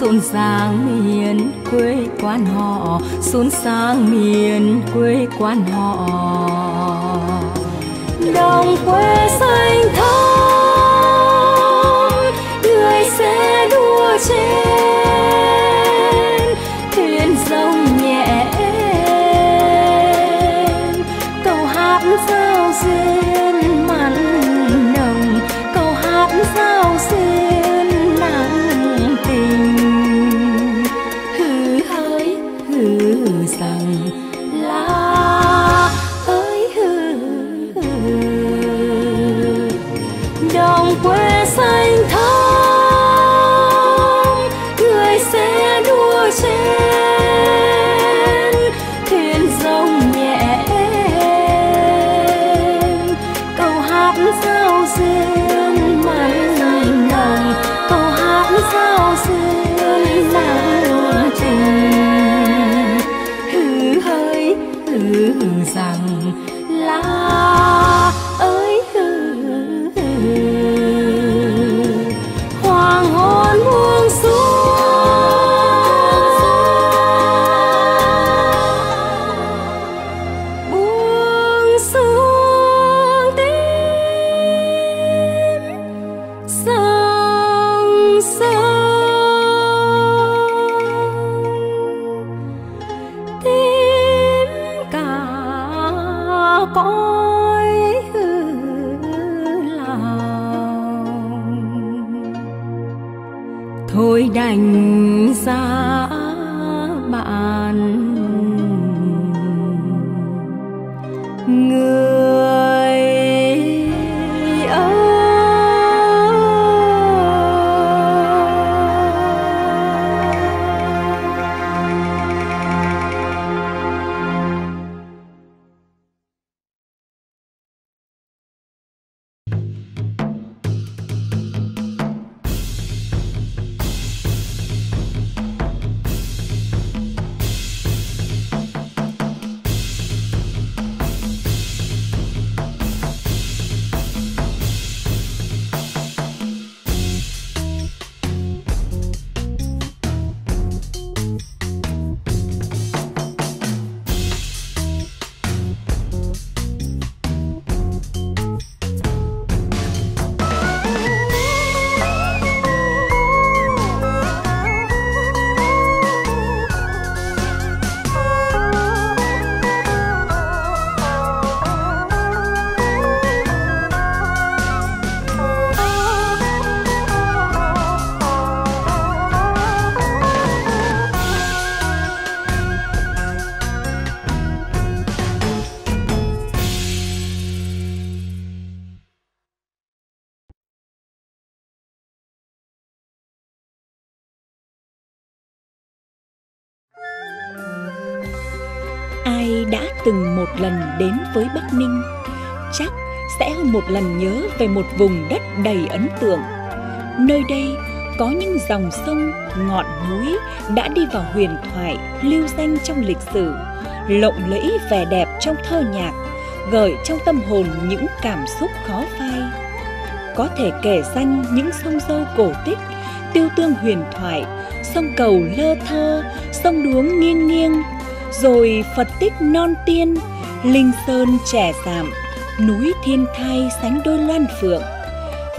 Xôn sáng miền quê quan họ, xôn sáng miền quê quan họ. Đồng quê xanh thắm, người sẽ đua trên thuyền rồng nhẹ êm, câu hát giao duyên mặn nồng, câu hát giao duyên nặng tình. Rằng lá ơi hừ, hừ. Đồng quê xanh thắm, thôi đành ra bạn người ơi. Ai đã từng một lần đến với Bắc Ninh chắc sẽ một lần nhớ về một vùng đất đầy ấn tượng. Nơi đây có những dòng sông, ngọn núi đã đi vào huyền thoại, lưu danh trong lịch sử, lộng lẫy vẻ đẹp trong thơ nhạc, gợi trong tâm hồn những cảm xúc khó phai. Có thể kể danh những sông Dâu cổ tích, Tiêu Tương huyền thoại, sông Cầu lơ thơ, sông Đuống nghiêng nghiêng, rồi Phật Tích non tiên, Linh Sơn trẻ giảm, núi Thiên Thai sánh đôi loan phượng,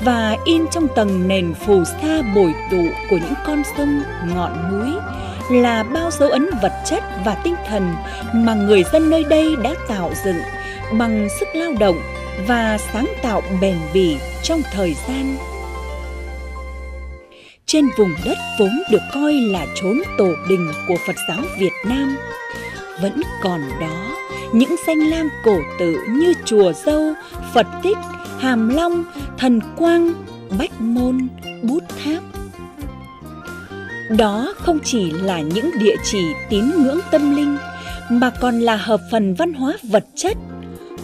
và in trong tầng nền phù sa bồi tụ của những con sông, ngọn núi là bao dấu ấn vật chất và tinh thần mà người dân nơi đây đã tạo dựng bằng sức lao động và sáng tạo bền bỉ trong thời gian. Trên vùng đất vốn được coi là chốn tổ đình của Phật giáo Việt Nam, vẫn còn đó những danh lam cổ tự như Chùa Dâu, Phật Tích, Hàm Long, Thần Quang, Bách Môn, Bút Tháp. Đó không chỉ là những địa chỉ tín ngưỡng tâm linh, mà còn là hợp phần văn hóa vật chất,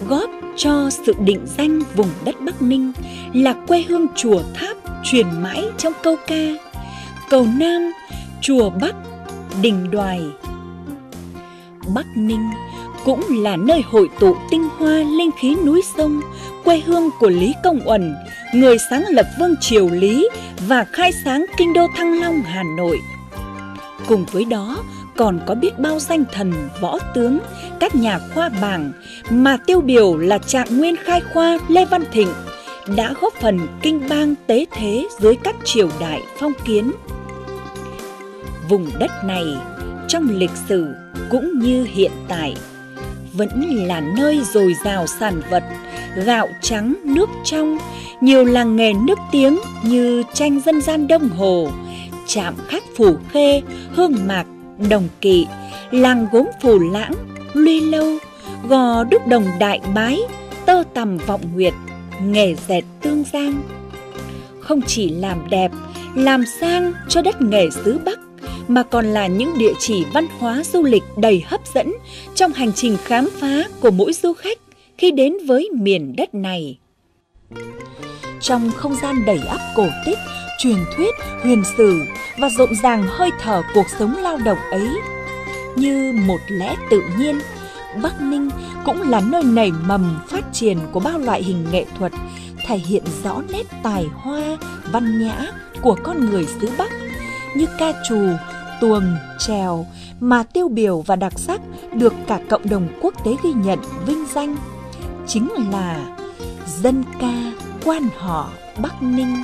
góp cho sự định danh vùng đất Bắc Ninh là quê hương chùa tháp truyền mãi trong câu ca Cầu Nam, Chùa Bắc, Đình Đoài. Bắc Ninh cũng là nơi hội tụ tinh hoa linh khí núi sông, quê hương của Lý Công Uẩn, người sáng lập vương triều Lý và khai sáng kinh đô Thăng Long Hà Nội. Cùng với đó còn có biết bao danh thần, võ tướng, các nhà khoa bảng mà tiêu biểu là Trạng Nguyên khai khoa Lê Văn Thịnh đã góp phần kinh bang tế thế dưới các triều đại phong kiến. Vùng đất này trong lịch sử cũng như hiện tại vẫn là nơi dồi dào sản vật, gạo trắng, nước trong, nhiều làng nghề nước tiếng như tranh dân gian Đông Hồ, trạm khắc Phủ Khê, Hương Mạc, Đồng Kỵ, làng gốm Phù Lãng, Luy Lâu, gò đúc đồng Đại Bái, tơ tằm Vọng Nguyệt, nghề dệt Tương Giang. Không chỉ làm đẹp, làm sang cho đất nghề xứ Bắc, mà còn là những địa chỉ văn hóa du lịch đầy hấp dẫn trong hành trình khám phá của mỗi du khách khi đến với miền đất này. Trong không gian đầy ắp cổ tích, truyền thuyết, huyền sử và rộn ràng hơi thở cuộc sống lao động ấy, như một lẽ tự nhiên, Bắc Ninh cũng là nơi nảy mầm phát triển của bao loại hình nghệ thuật, thể hiện rõ nét tài hoa, văn nhã của con người xứ Bắc, như ca trù, tuồng, chèo mà tiêu biểu và đặc sắc được cả cộng đồng quốc tế ghi nhận, vinh danh chính là dân ca quan họ Bắc Ninh.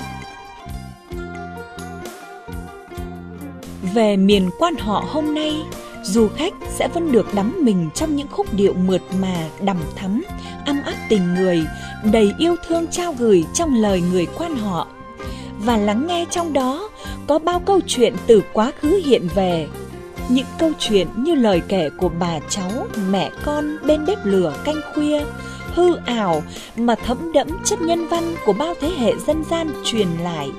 Về miền quan họ hôm nay, du khách sẽ vẫn được đắm mình trong những khúc điệu mượt mà, đằm thắm, âm áp tình người, đầy yêu thương trao gửi trong lời người quan họ. và lắng nghe trong đó có bao câu chuyện từ quá khứ hiện về. Những câu chuyện như lời kể của bà cháu, mẹ con bên bếp lửa canh khuya, hư ảo mà thấm đẫm chất nhân văn của bao thế hệ dân gian truyền lại.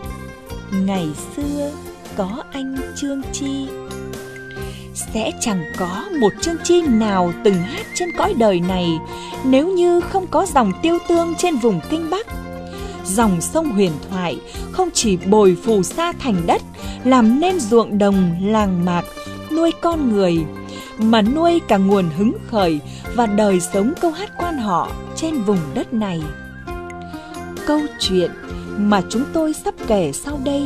Ngày xưa có anh Chương Chi. Sẽ chẳng có một Chương Chi nào từng hát trên cõi đời này nếu như không có dòng Tiêu Tương trên vùng Kinh Bắc. Dòng sông huyền thoại không chỉ bồi phù sa thành đất, làm nên ruộng đồng, làng mạc, nuôi con người, mà nuôi cả nguồn hứng khởi và đời sống câu hát quan họ trên vùng đất này. Câu chuyện mà chúng tôi sắp kể sau đây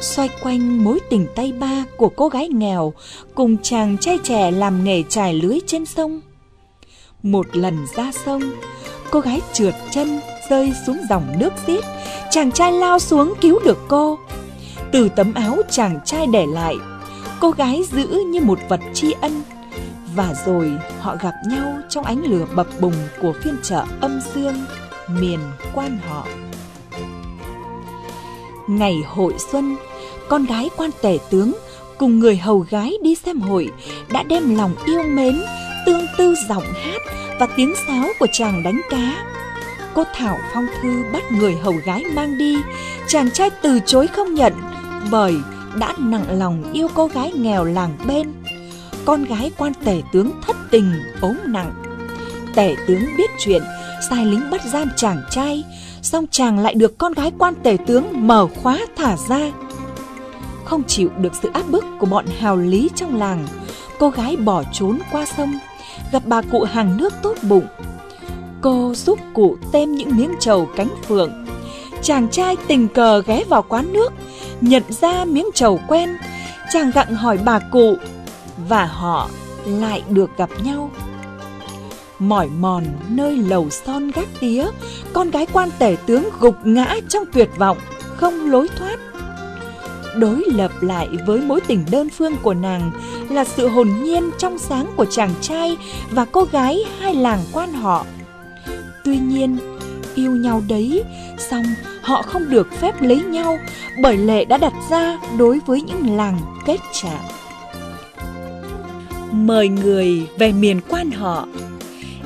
xoay quanh mối tình tay ba của cô gái nghèo cùng chàng trai trẻ làm nghề chài lưới trên sông. Một lần ra sông, cô gái trượt chân rơi xuống dòng nước xiết, chàng trai lao xuống cứu được cô. Từ tấm áo chàng trai để lại, cô gái giữ như một vật tri ân, và rồi họ gặp nhau trong ánh lửa bập bùng của phiên chợ âm dương miền Quan Họ. Ngày hội xuân, con gái quan tể tướng cùng người hầu gái đi xem hội đã đem lòng yêu mến, tương tư giọng hát và tiếng sáo của chàng đánh cá. Cô thảo phong thư bắt người hầu gái mang đi, chàng trai từ chối không nhận bởi đã nặng lòng yêu cô gái nghèo làng bên. Con gái quan tể tướng thất tình, ốm nặng. Tể tướng biết chuyện, sai lính bắt giam chàng trai, song chàng lại được con gái quan tể tướng mở khóa thả ra. Không chịu được sự áp bức của bọn hào lý trong làng, cô gái bỏ trốn qua sông, gặp bà cụ hàng nước tốt bụng. Cô giúp cụ tem những miếng trầu cánh phượng. Chàng trai tình cờ ghé vào quán nước, nhận ra miếng trầu quen, chàng gặng hỏi bà cụ, và họ lại được gặp nhau. Mỏi mòn nơi lầu son gác tía, con gái quan tể tướng gục ngã trong tuyệt vọng, không lối thoát. Đối lập lại với mối tình đơn phương của nàng là sự hồn nhiên trong sáng của chàng trai và cô gái hai làng Quan Họ. Tuy nhiên, yêu nhau đấy, song họ không được phép lấy nhau bởi lệ đã đặt ra đối với những làng kết chạm. Mời người về miền Quan Họ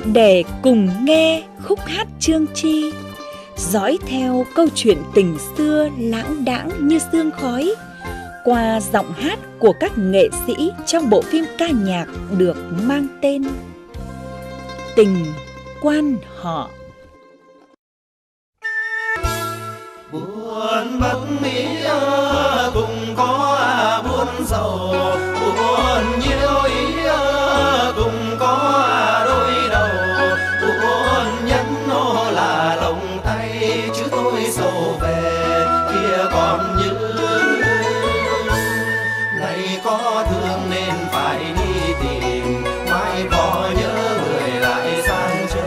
để cùng nghe khúc hát Chương Chi, dõi theo câu chuyện tình xưa lãng đãng như sương khói qua giọng hát của các nghệ sĩ trong bộ phim ca nhạc được mang tên Tình Quan Họ. Buồn mất nghĩa cùng có buồn sầu, buồn nhiều ý cùng có đôi đầu, buồn nhẫn nô là lòng tay chứ tôi sầu về kia còn như này có thương nên phải đi tìm, mai bỏ nhớ người lại sang chơi.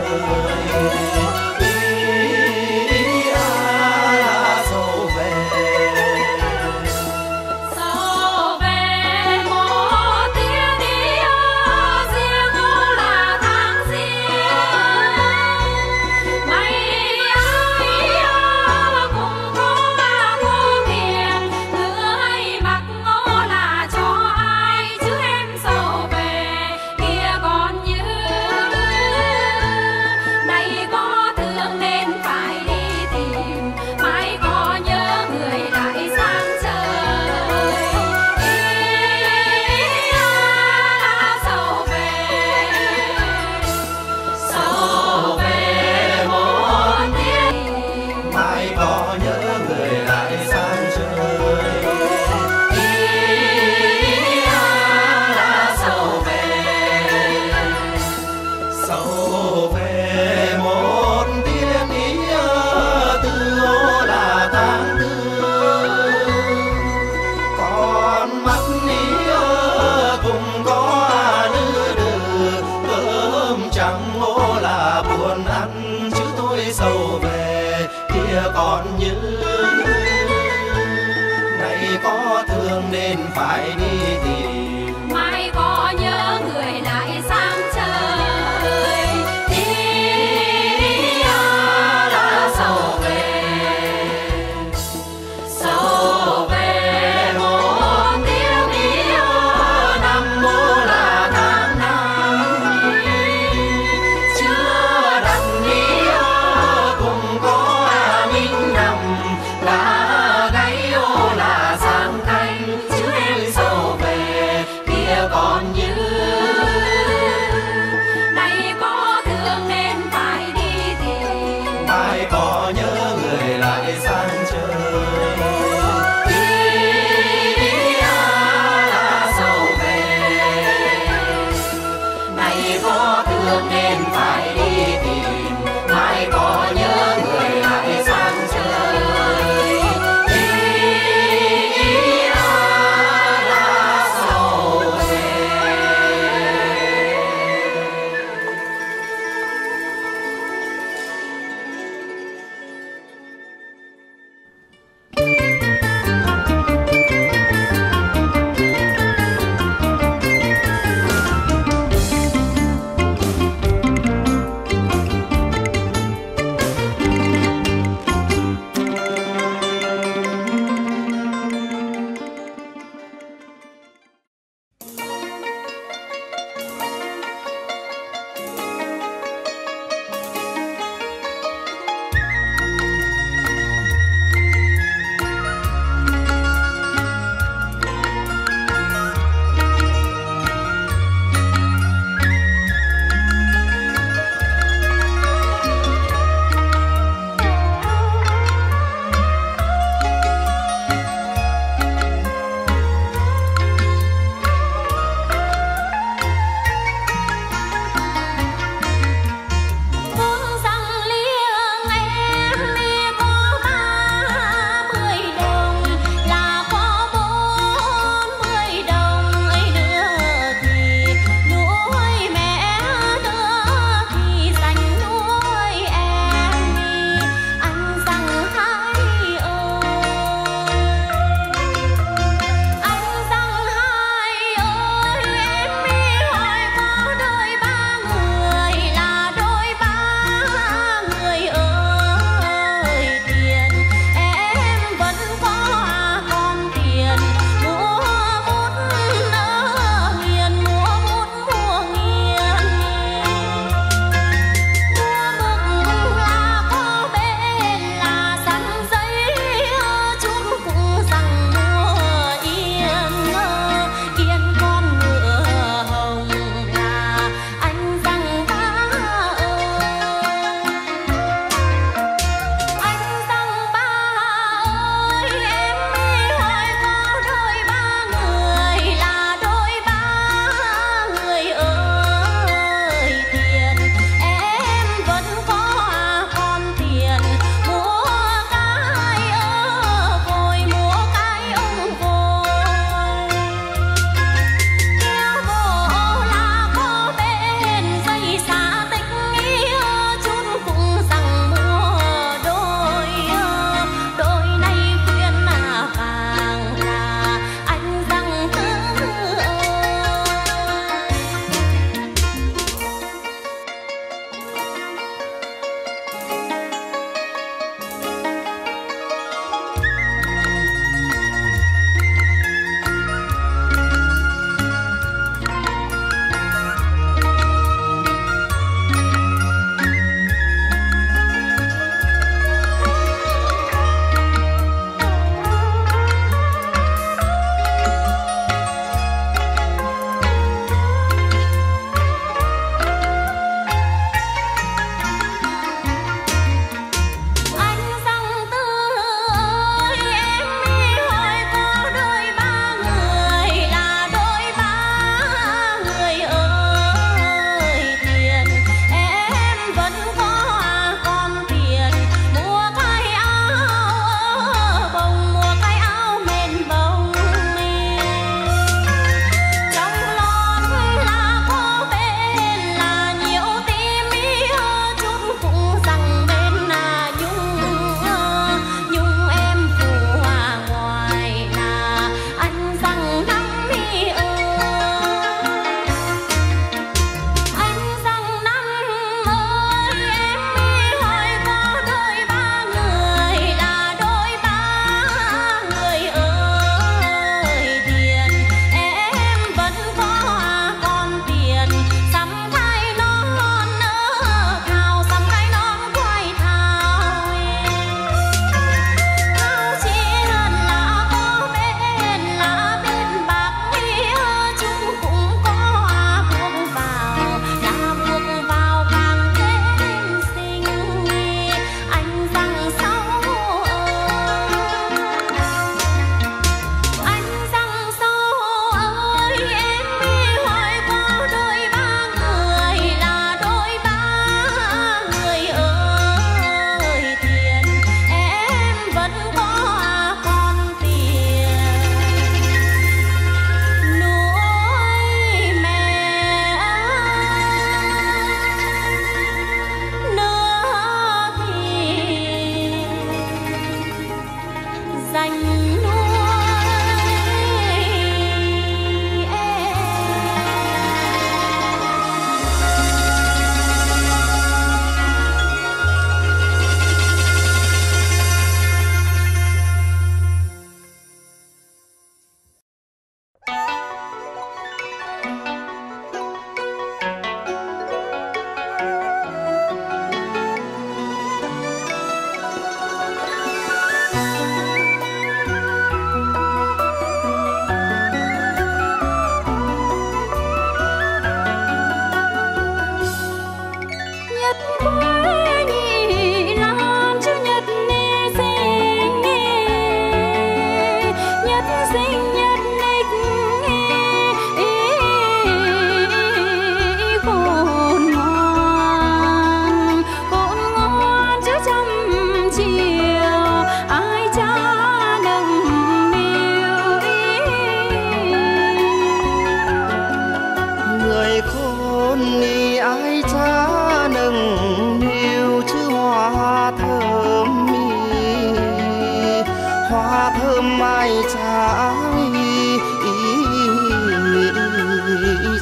thơm mai trái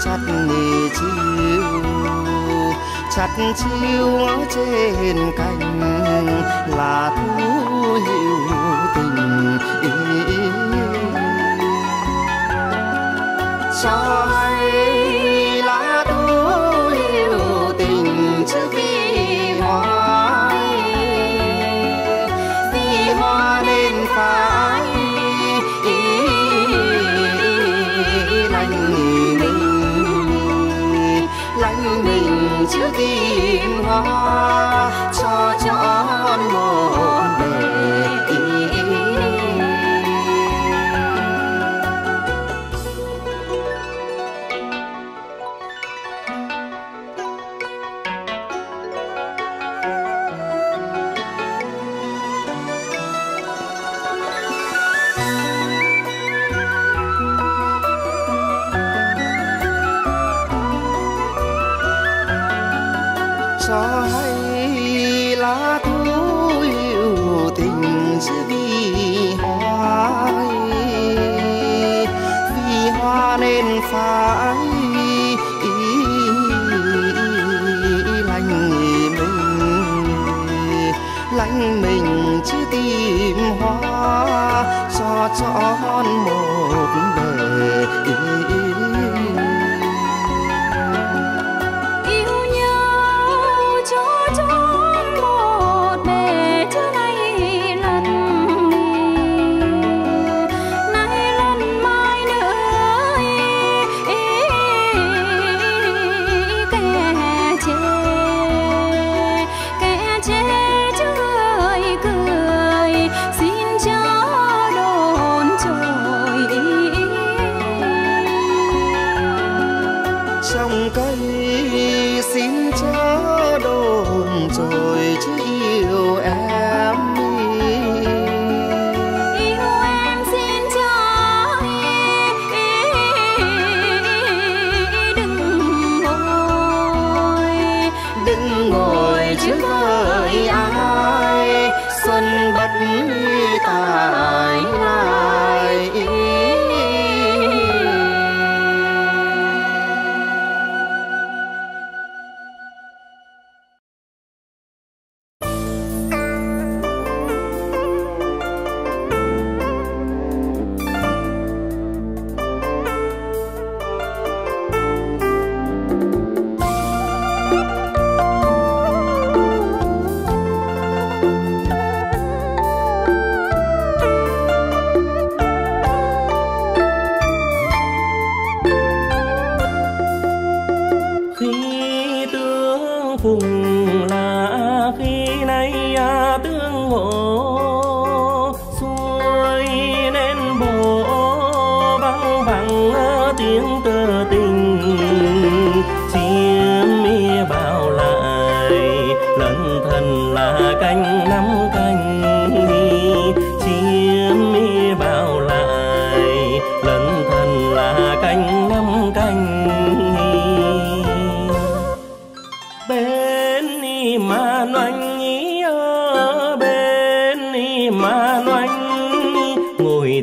chặt chiêu chặt chiêu trên cành là thu hiệu tình cho hay lá thu hiệu tình trước khi hoa khi hoa nên phai lành mình lành mình trước tim hoa cho chọn một phải lành mình lành mình chứ tìm hoa cho chọn một bề yêu nhau cho chọn một bề chứ nay lần nay lần mai nữa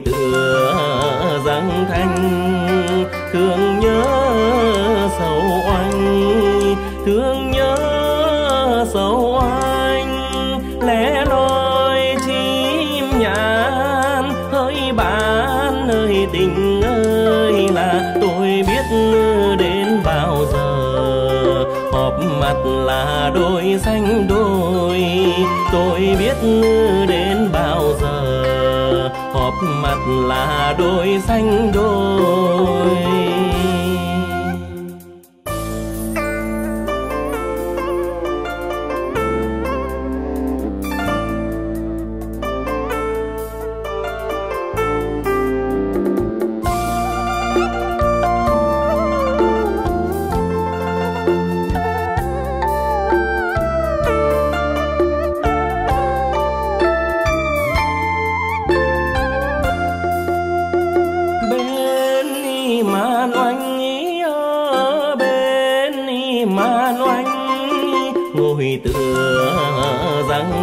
tựa răng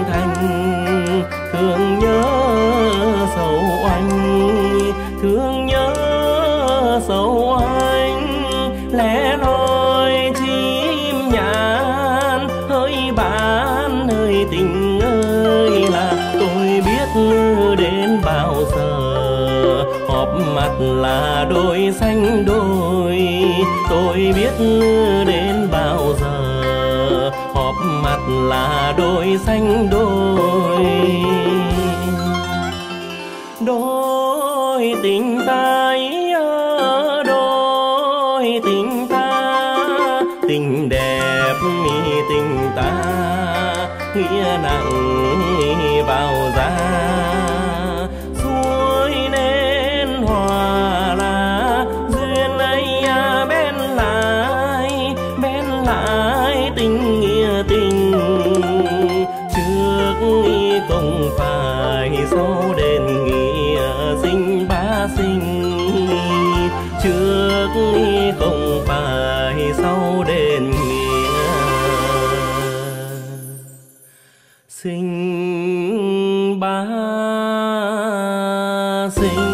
thanh thương nhớ sầu bao giờ họp mặt là đôi xanh đôi. Tôi biết đến bao giờ họp mặt là đôi xanh đôi. Đôi tình ta đôi tình ta tình đẹp mi tình ta nghĩa nặng vào ra suối nên hòa là duyên ấy à, bên lại bên lại tình nghĩa tình trước y không phải sau đền nghĩa sinh ba sinh trước y không phải sau đền nghĩa sinh ba sinh. Hãy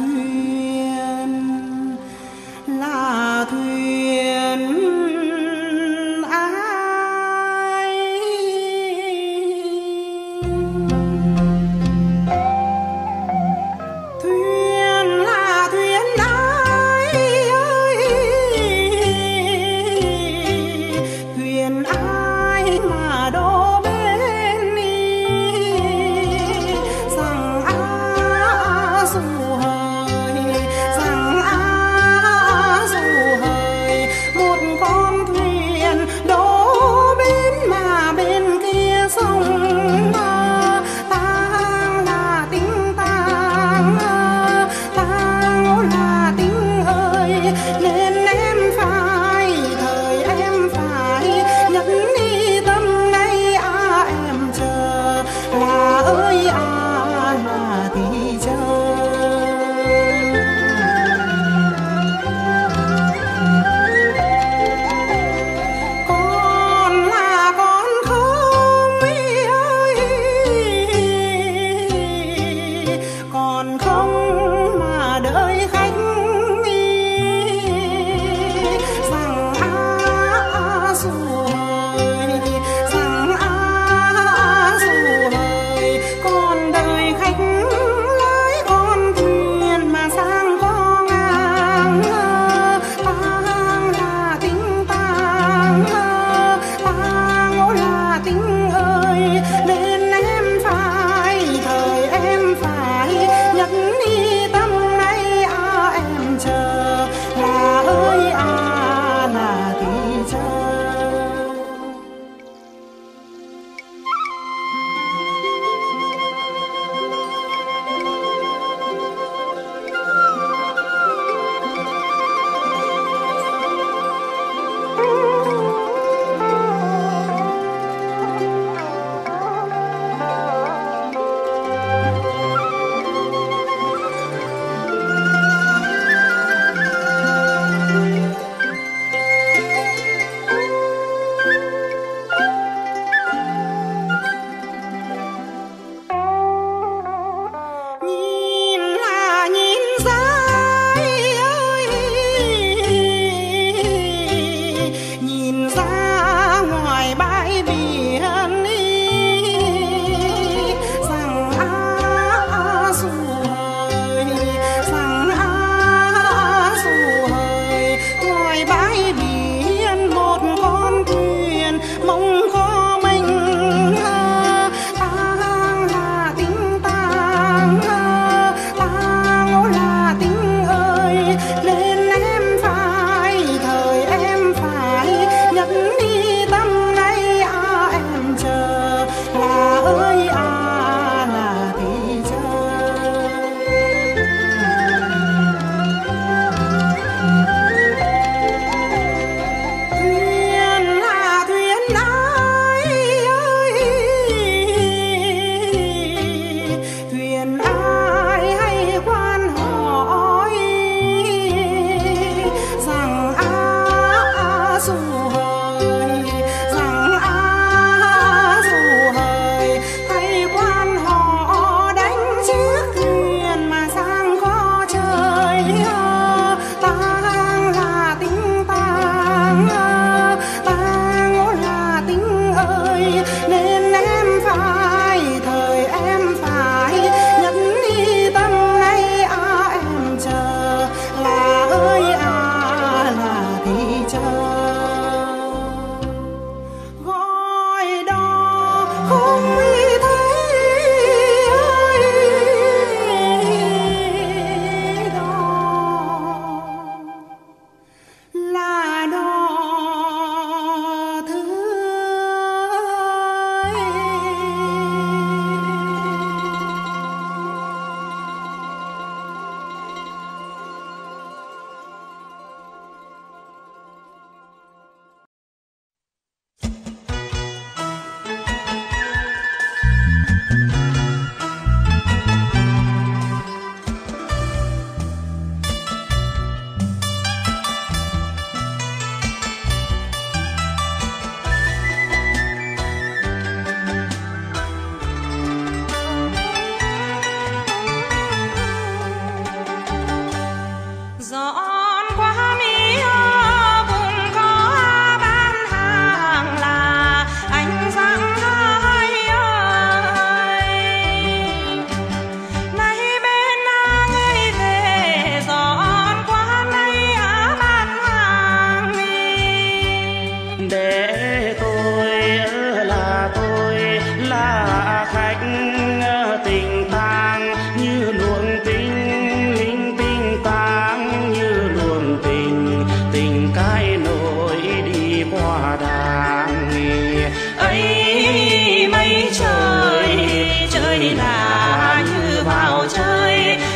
thuyền, là thuyền ai? Thuyền là thuyền ai ơi, thuyền ai mà đổ? Nên em phải, thời em phải nhẫn đi.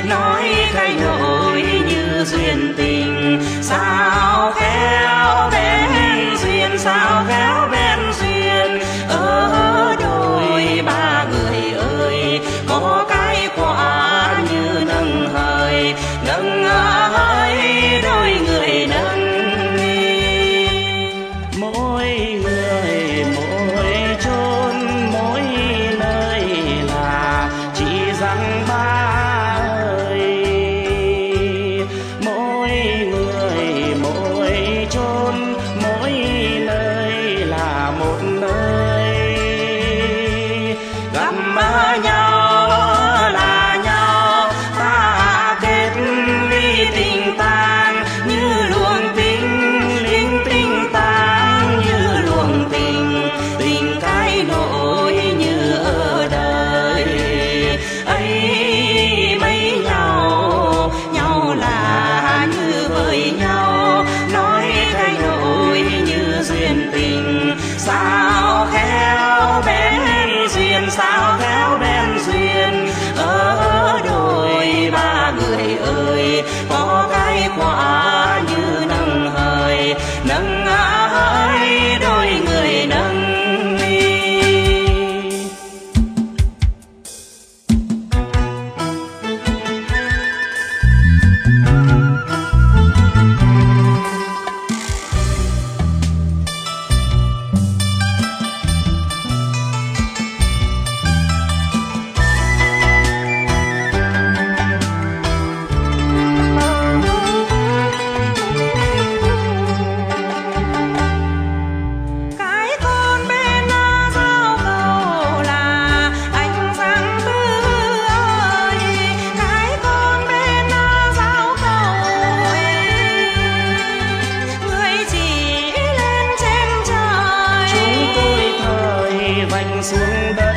nói thay đổi như duyên tình. Sao khéo bên duyên, sao khéo bên duyên ở đôi ba người ơi, có cái quả như nâng hời, nâng hời đôi người nâng đi. Mỗi người mỗi chốn mỗi nơi là chỉ rằng ba ơi. Mỗi người mỗi chốn mỗi nơi là một nơi, gặp nhau là nhau ta kết ly tình tang, như luồng tình linh tinh tang, như luồng tình tình cái nỗi như ở đời ấy mấy nhau, nhau là như với nhau, nói thay đổi như duyên tình. Sao khéo bên duyên, sao khéo bên duyên ở đôi ba người ơi, có cái quả như nâng hời, nâng hời đôi người nâng đi. Cái con bên á giao cầu là ánh sáng tư ơi, cái con bên á giao cầu ơi, người chỉ lên trên trời. Chúng tôi thời vành xuống đất,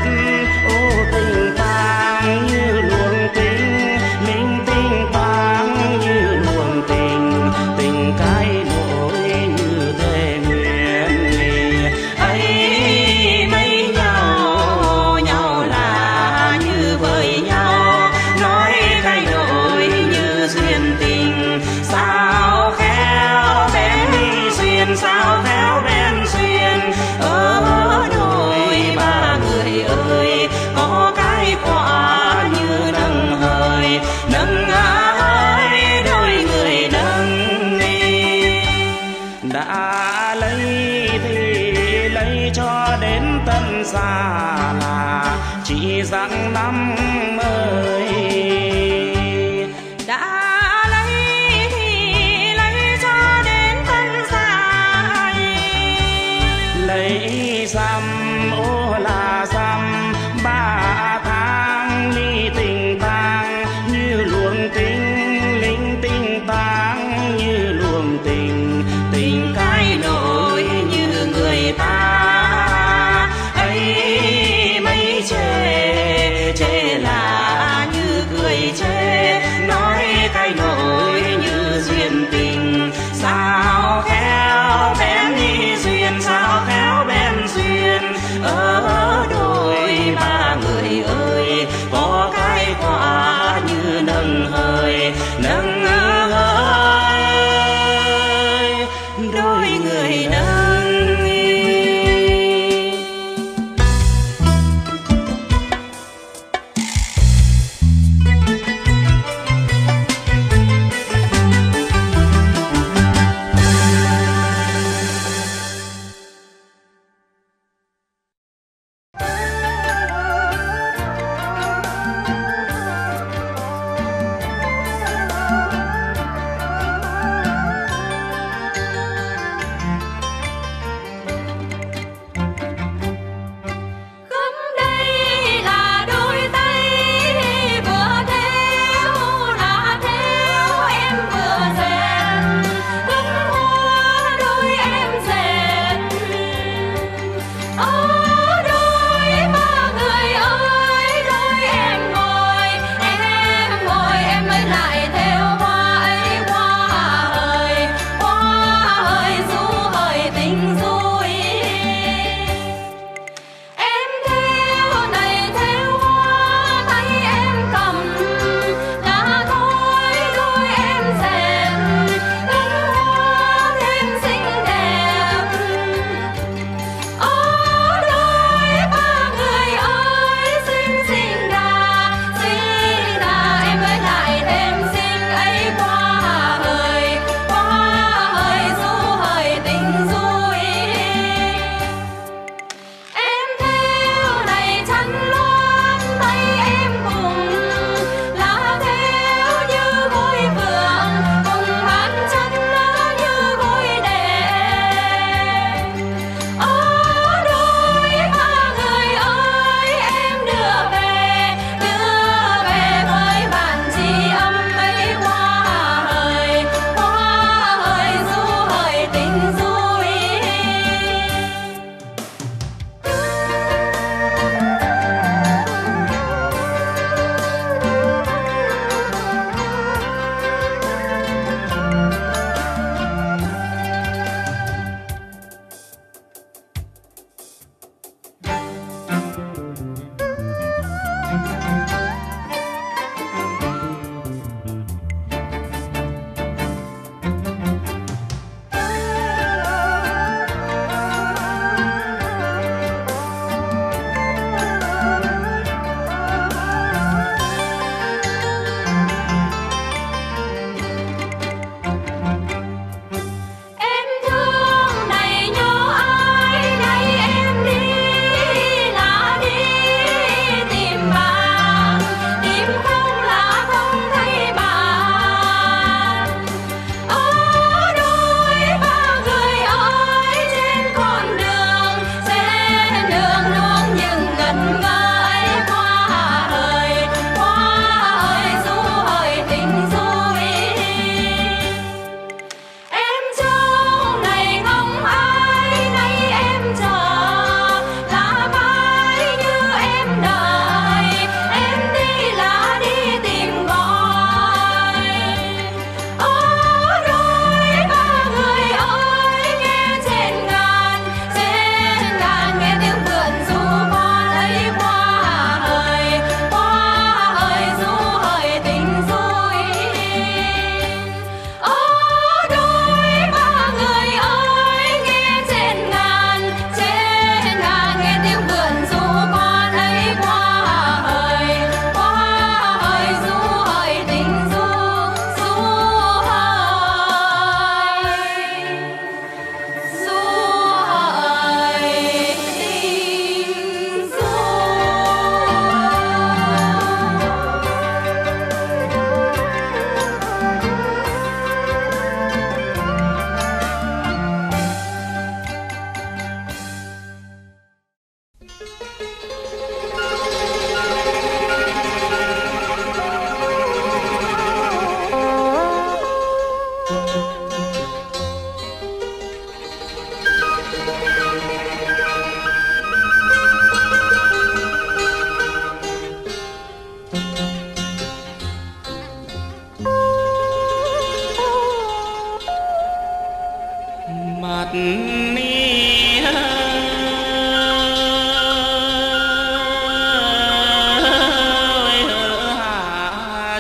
ô tình tang như luồng tình linh tinh tang, như luồng tình tình cái nỗi như thề nguyện lì ấy mấy nhau, nhau là như với nhau, nói thay đổi như duyên tình. Sao khéo bên duyên, sao khéo bên duyên ở đôi ba người ơi, có cái quả như nâng hời, nâng hời đôi người nâng đi. Đã lấy thì lấy cho đến tận già là chỉ rằng năm ơi, đã lấy thì lấy cho đến tận già, lấy dăm ô là dăm ba tháng ly tình tang, như luồng tình linh tinh tang, như luồng tình tình cái nỗi như người ta ấy mấy chê, chê là như cười chê, nói cái nỗi như duyên tình. Sao khéo bên duyên, sao khéo bên duyên ở đôi ba người ơi, có cái quả như nâng hời, nâng hời đôi người nâng đi.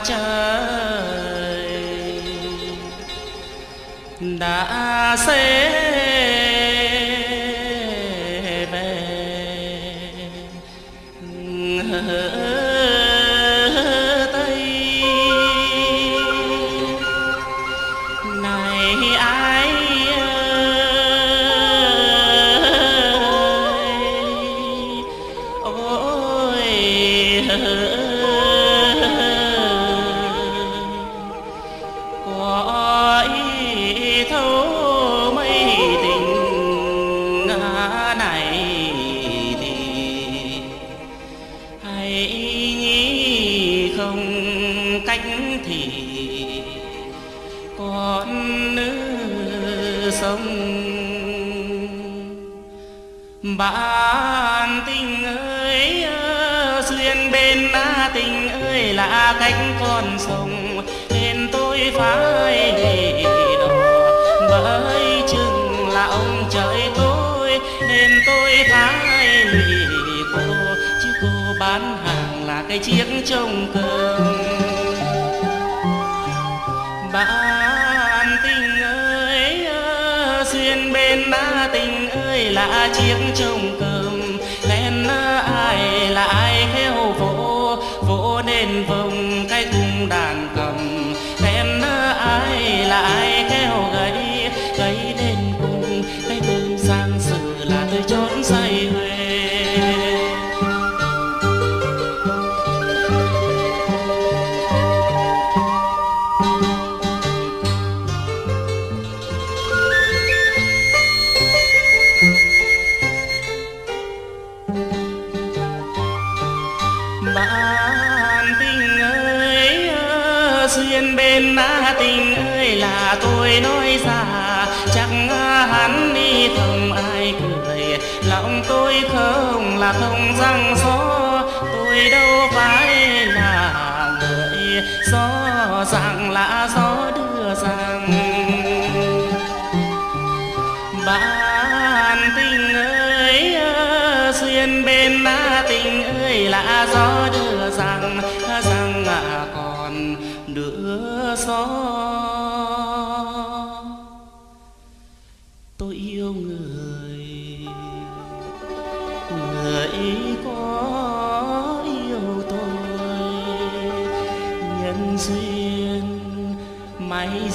trời đã xế về Tây. Này ai ơi, ôi bạn tình ơi, duyên bên ta tình ơi là cách con sông nên tôi phải để đó, bởi chừng là ông trời tôi nên tôi phải lì cô chứ cô bán hàng là cái chiếc trông cơm. Bạn tình ơi, duyên bên ta tình ơi là chiếc trông cơm nên ai là ai khéo vỗ vỗ nên vòng cái cung đàn cầm, nên ai là ai khéo gãy gãy nên cùng cái bơm sang sự là nơi chốn say huê. Tôi nói ra chẳng hắn đi không ai cười, lòng tôi không là không răng gió, tôi đâu phải là người gió rằng là gió đưa rằng. Bạn tình ơi, duyên bên ta tình ơi là gió đưa rằng rằng là còn đưa gió.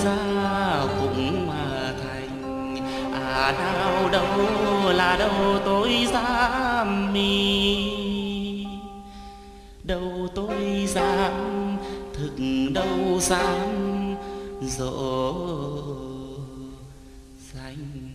Ra cũng mà thành à đau đâu là đâu tôi dám mi, đâu tôi dám thực đâu dám dỗ danh.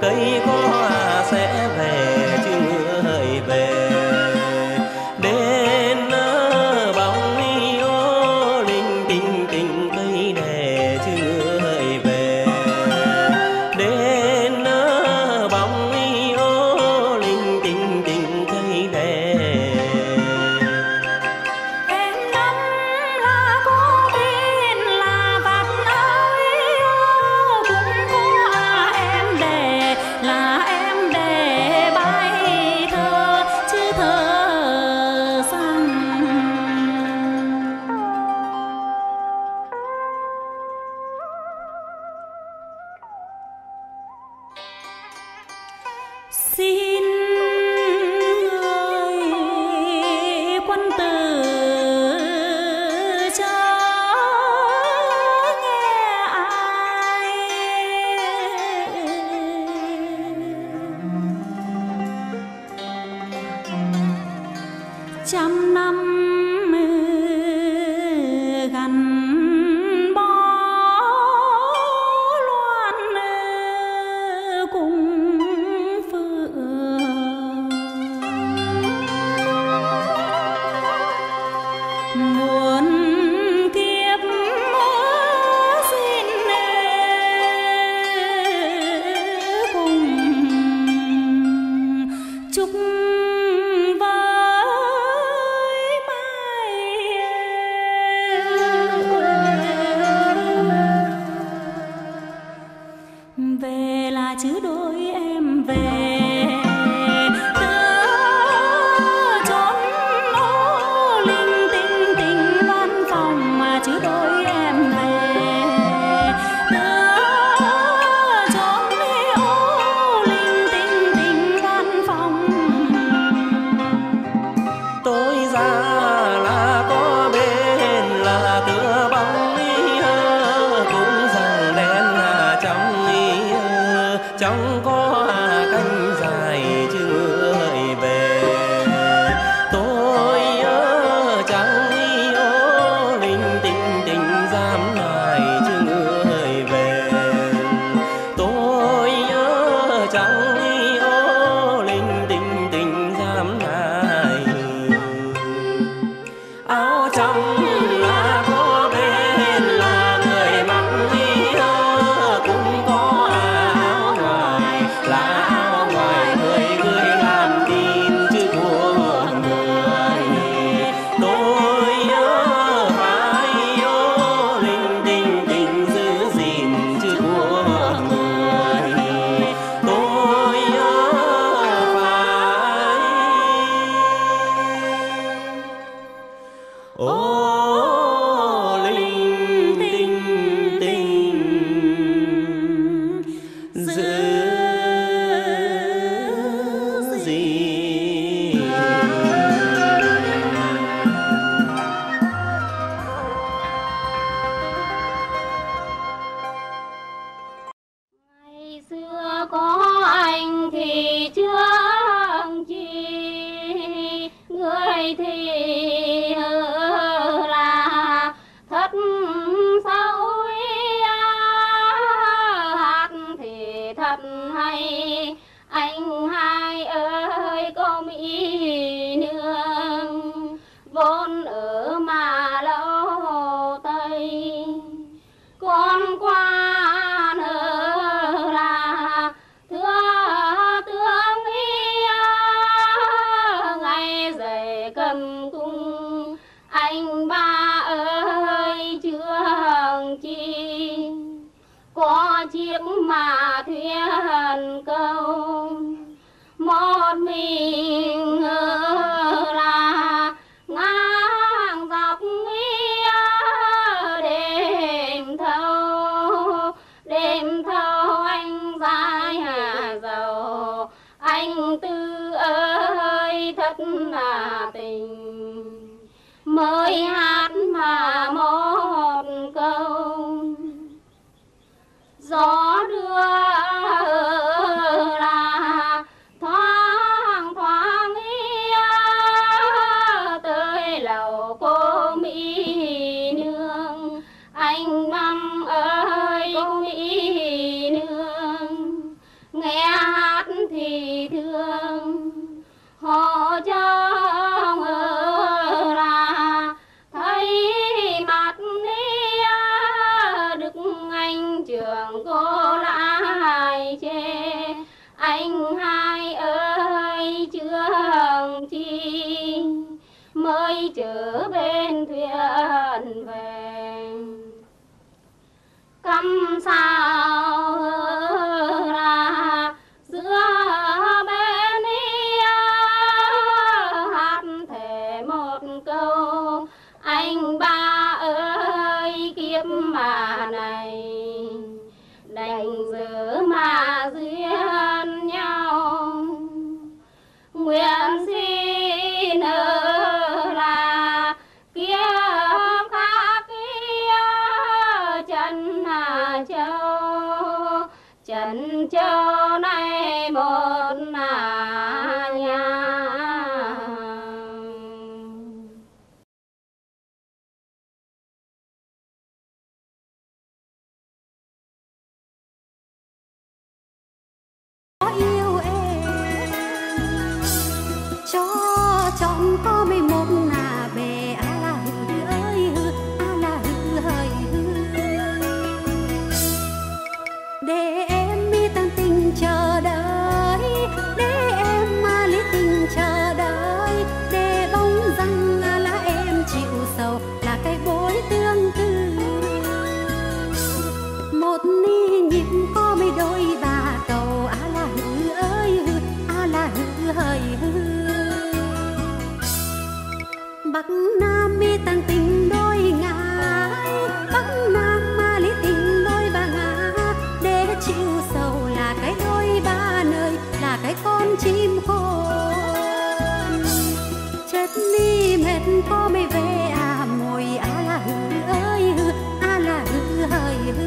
cây có hoa sẽ về chứ hỡi về. Đến bóng ni ô linh tình tình cây đề chứ hỡi về. Đến bóng ni ô linh tình tình cây đề. Em năm là có tin là vạt áo yêu cũng có à em đề là em đề bài thơ chứ thơ sang. Xin người quân tử chớ nghe ai, trăm năm gắn về là chứ đôi em về. Chẳng có cánh dài chứ hỡi về. Tôi chẳng đi ô linh tình tình dám nài chứ hỡi về. Tôi chẳng đi ô linh tình tình dám nài. Áo trong lá có bên là người mặc đi cũng có ô linh tinh tinh giữ gì. Ngày xưa có anh thì chưa chi người thì anh hai ơi cô Mỹ nương vốn ở mà lâu tây con qua nở là thưa tướng ý ngày dậy cầm cung anh ba ơi trường chi có chiếc mà thuyền câu một mình là ngang dọc nghĩa đêm thâu đêm thâu anh ra nhà giàu anh tư ơi thật là tình mới hát mà một câu gió đưa. Anh năm ơi cô Mỹ nương từ bên thuyền về cắm sao ra giữa bên ý, hát thể một câu anh ba ơi kiếp mà này đành giữ mà duyên nhau nguyện xin là kiếp khác kia trần Hà Châu trần Châu này một là nhà. Bắc Nam mi tăng tình đôi ngái, Bắc Nam ma lý tình đôi ba ngã. Để chịu sầu là cái đôi ba nơi, là cái con chim khôn. Chết đi mệt có mới về à mồi á là hư ơi hư, á là hư hời hư.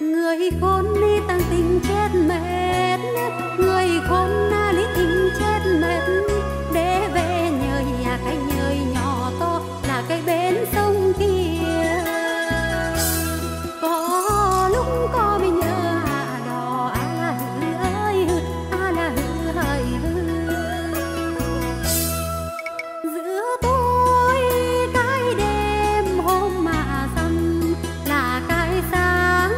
Người khốn đi tăng tình chết mệt, người khốn na lý tình chết mệt. Để về nhờ nhà cái nhơi nhỏ to là cái bến sông kia. Có lúc có mình nhớ hạ đò á là hư ơi hư, á là hư hời hư. Giữa tôi cái đêm hôm mà dăm là cái sáng.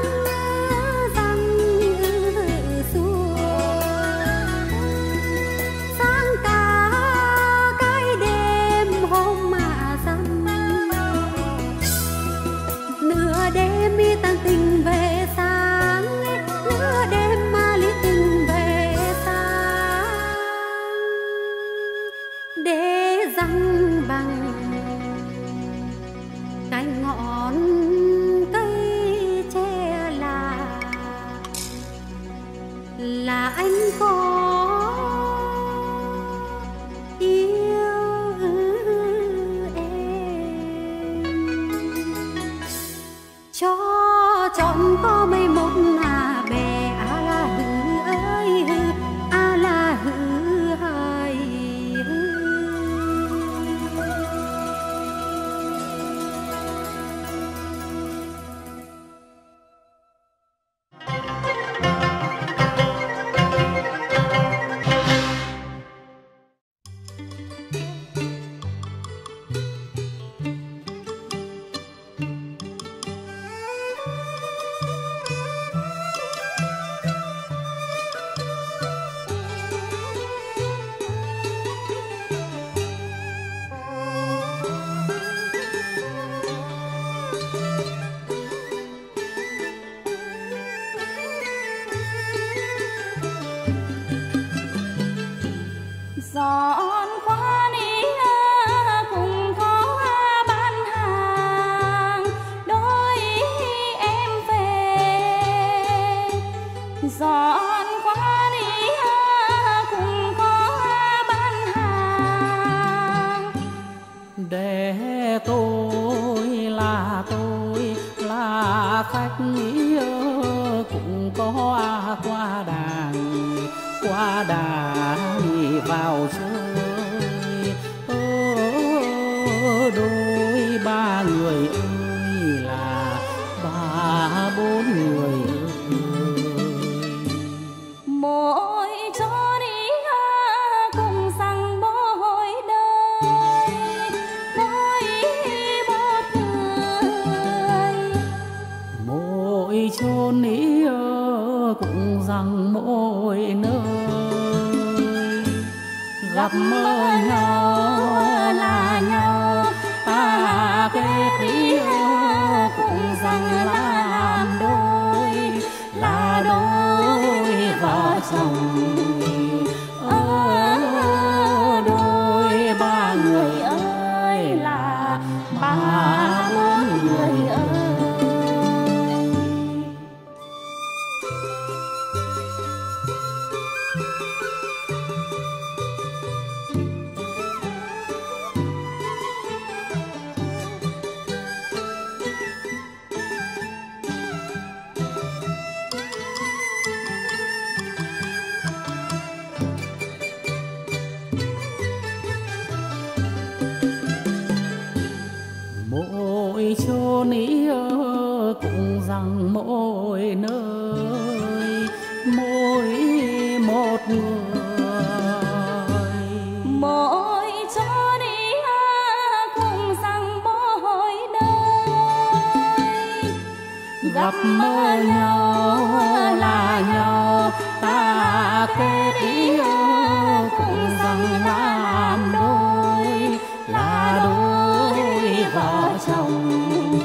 Mỗi chỗ đi cùng rằng đi chôn ý ơ cũng rằng mỗi nơi gặp mơ nhau là nhau ta kết ý ơ cũng rằng là làm đôi là đôi vợ chồng ơ đôi ba người ơi là ba bốn người ơi. Chôn ý ơ cũng rằng mỗi nơi mỗi một người mỗi chôn ý ơ cũng rằng mỗi nơi gặp mơ nhau là nhau ta kết ý ơ cũng rằng làm đôi là đôi vợ chồng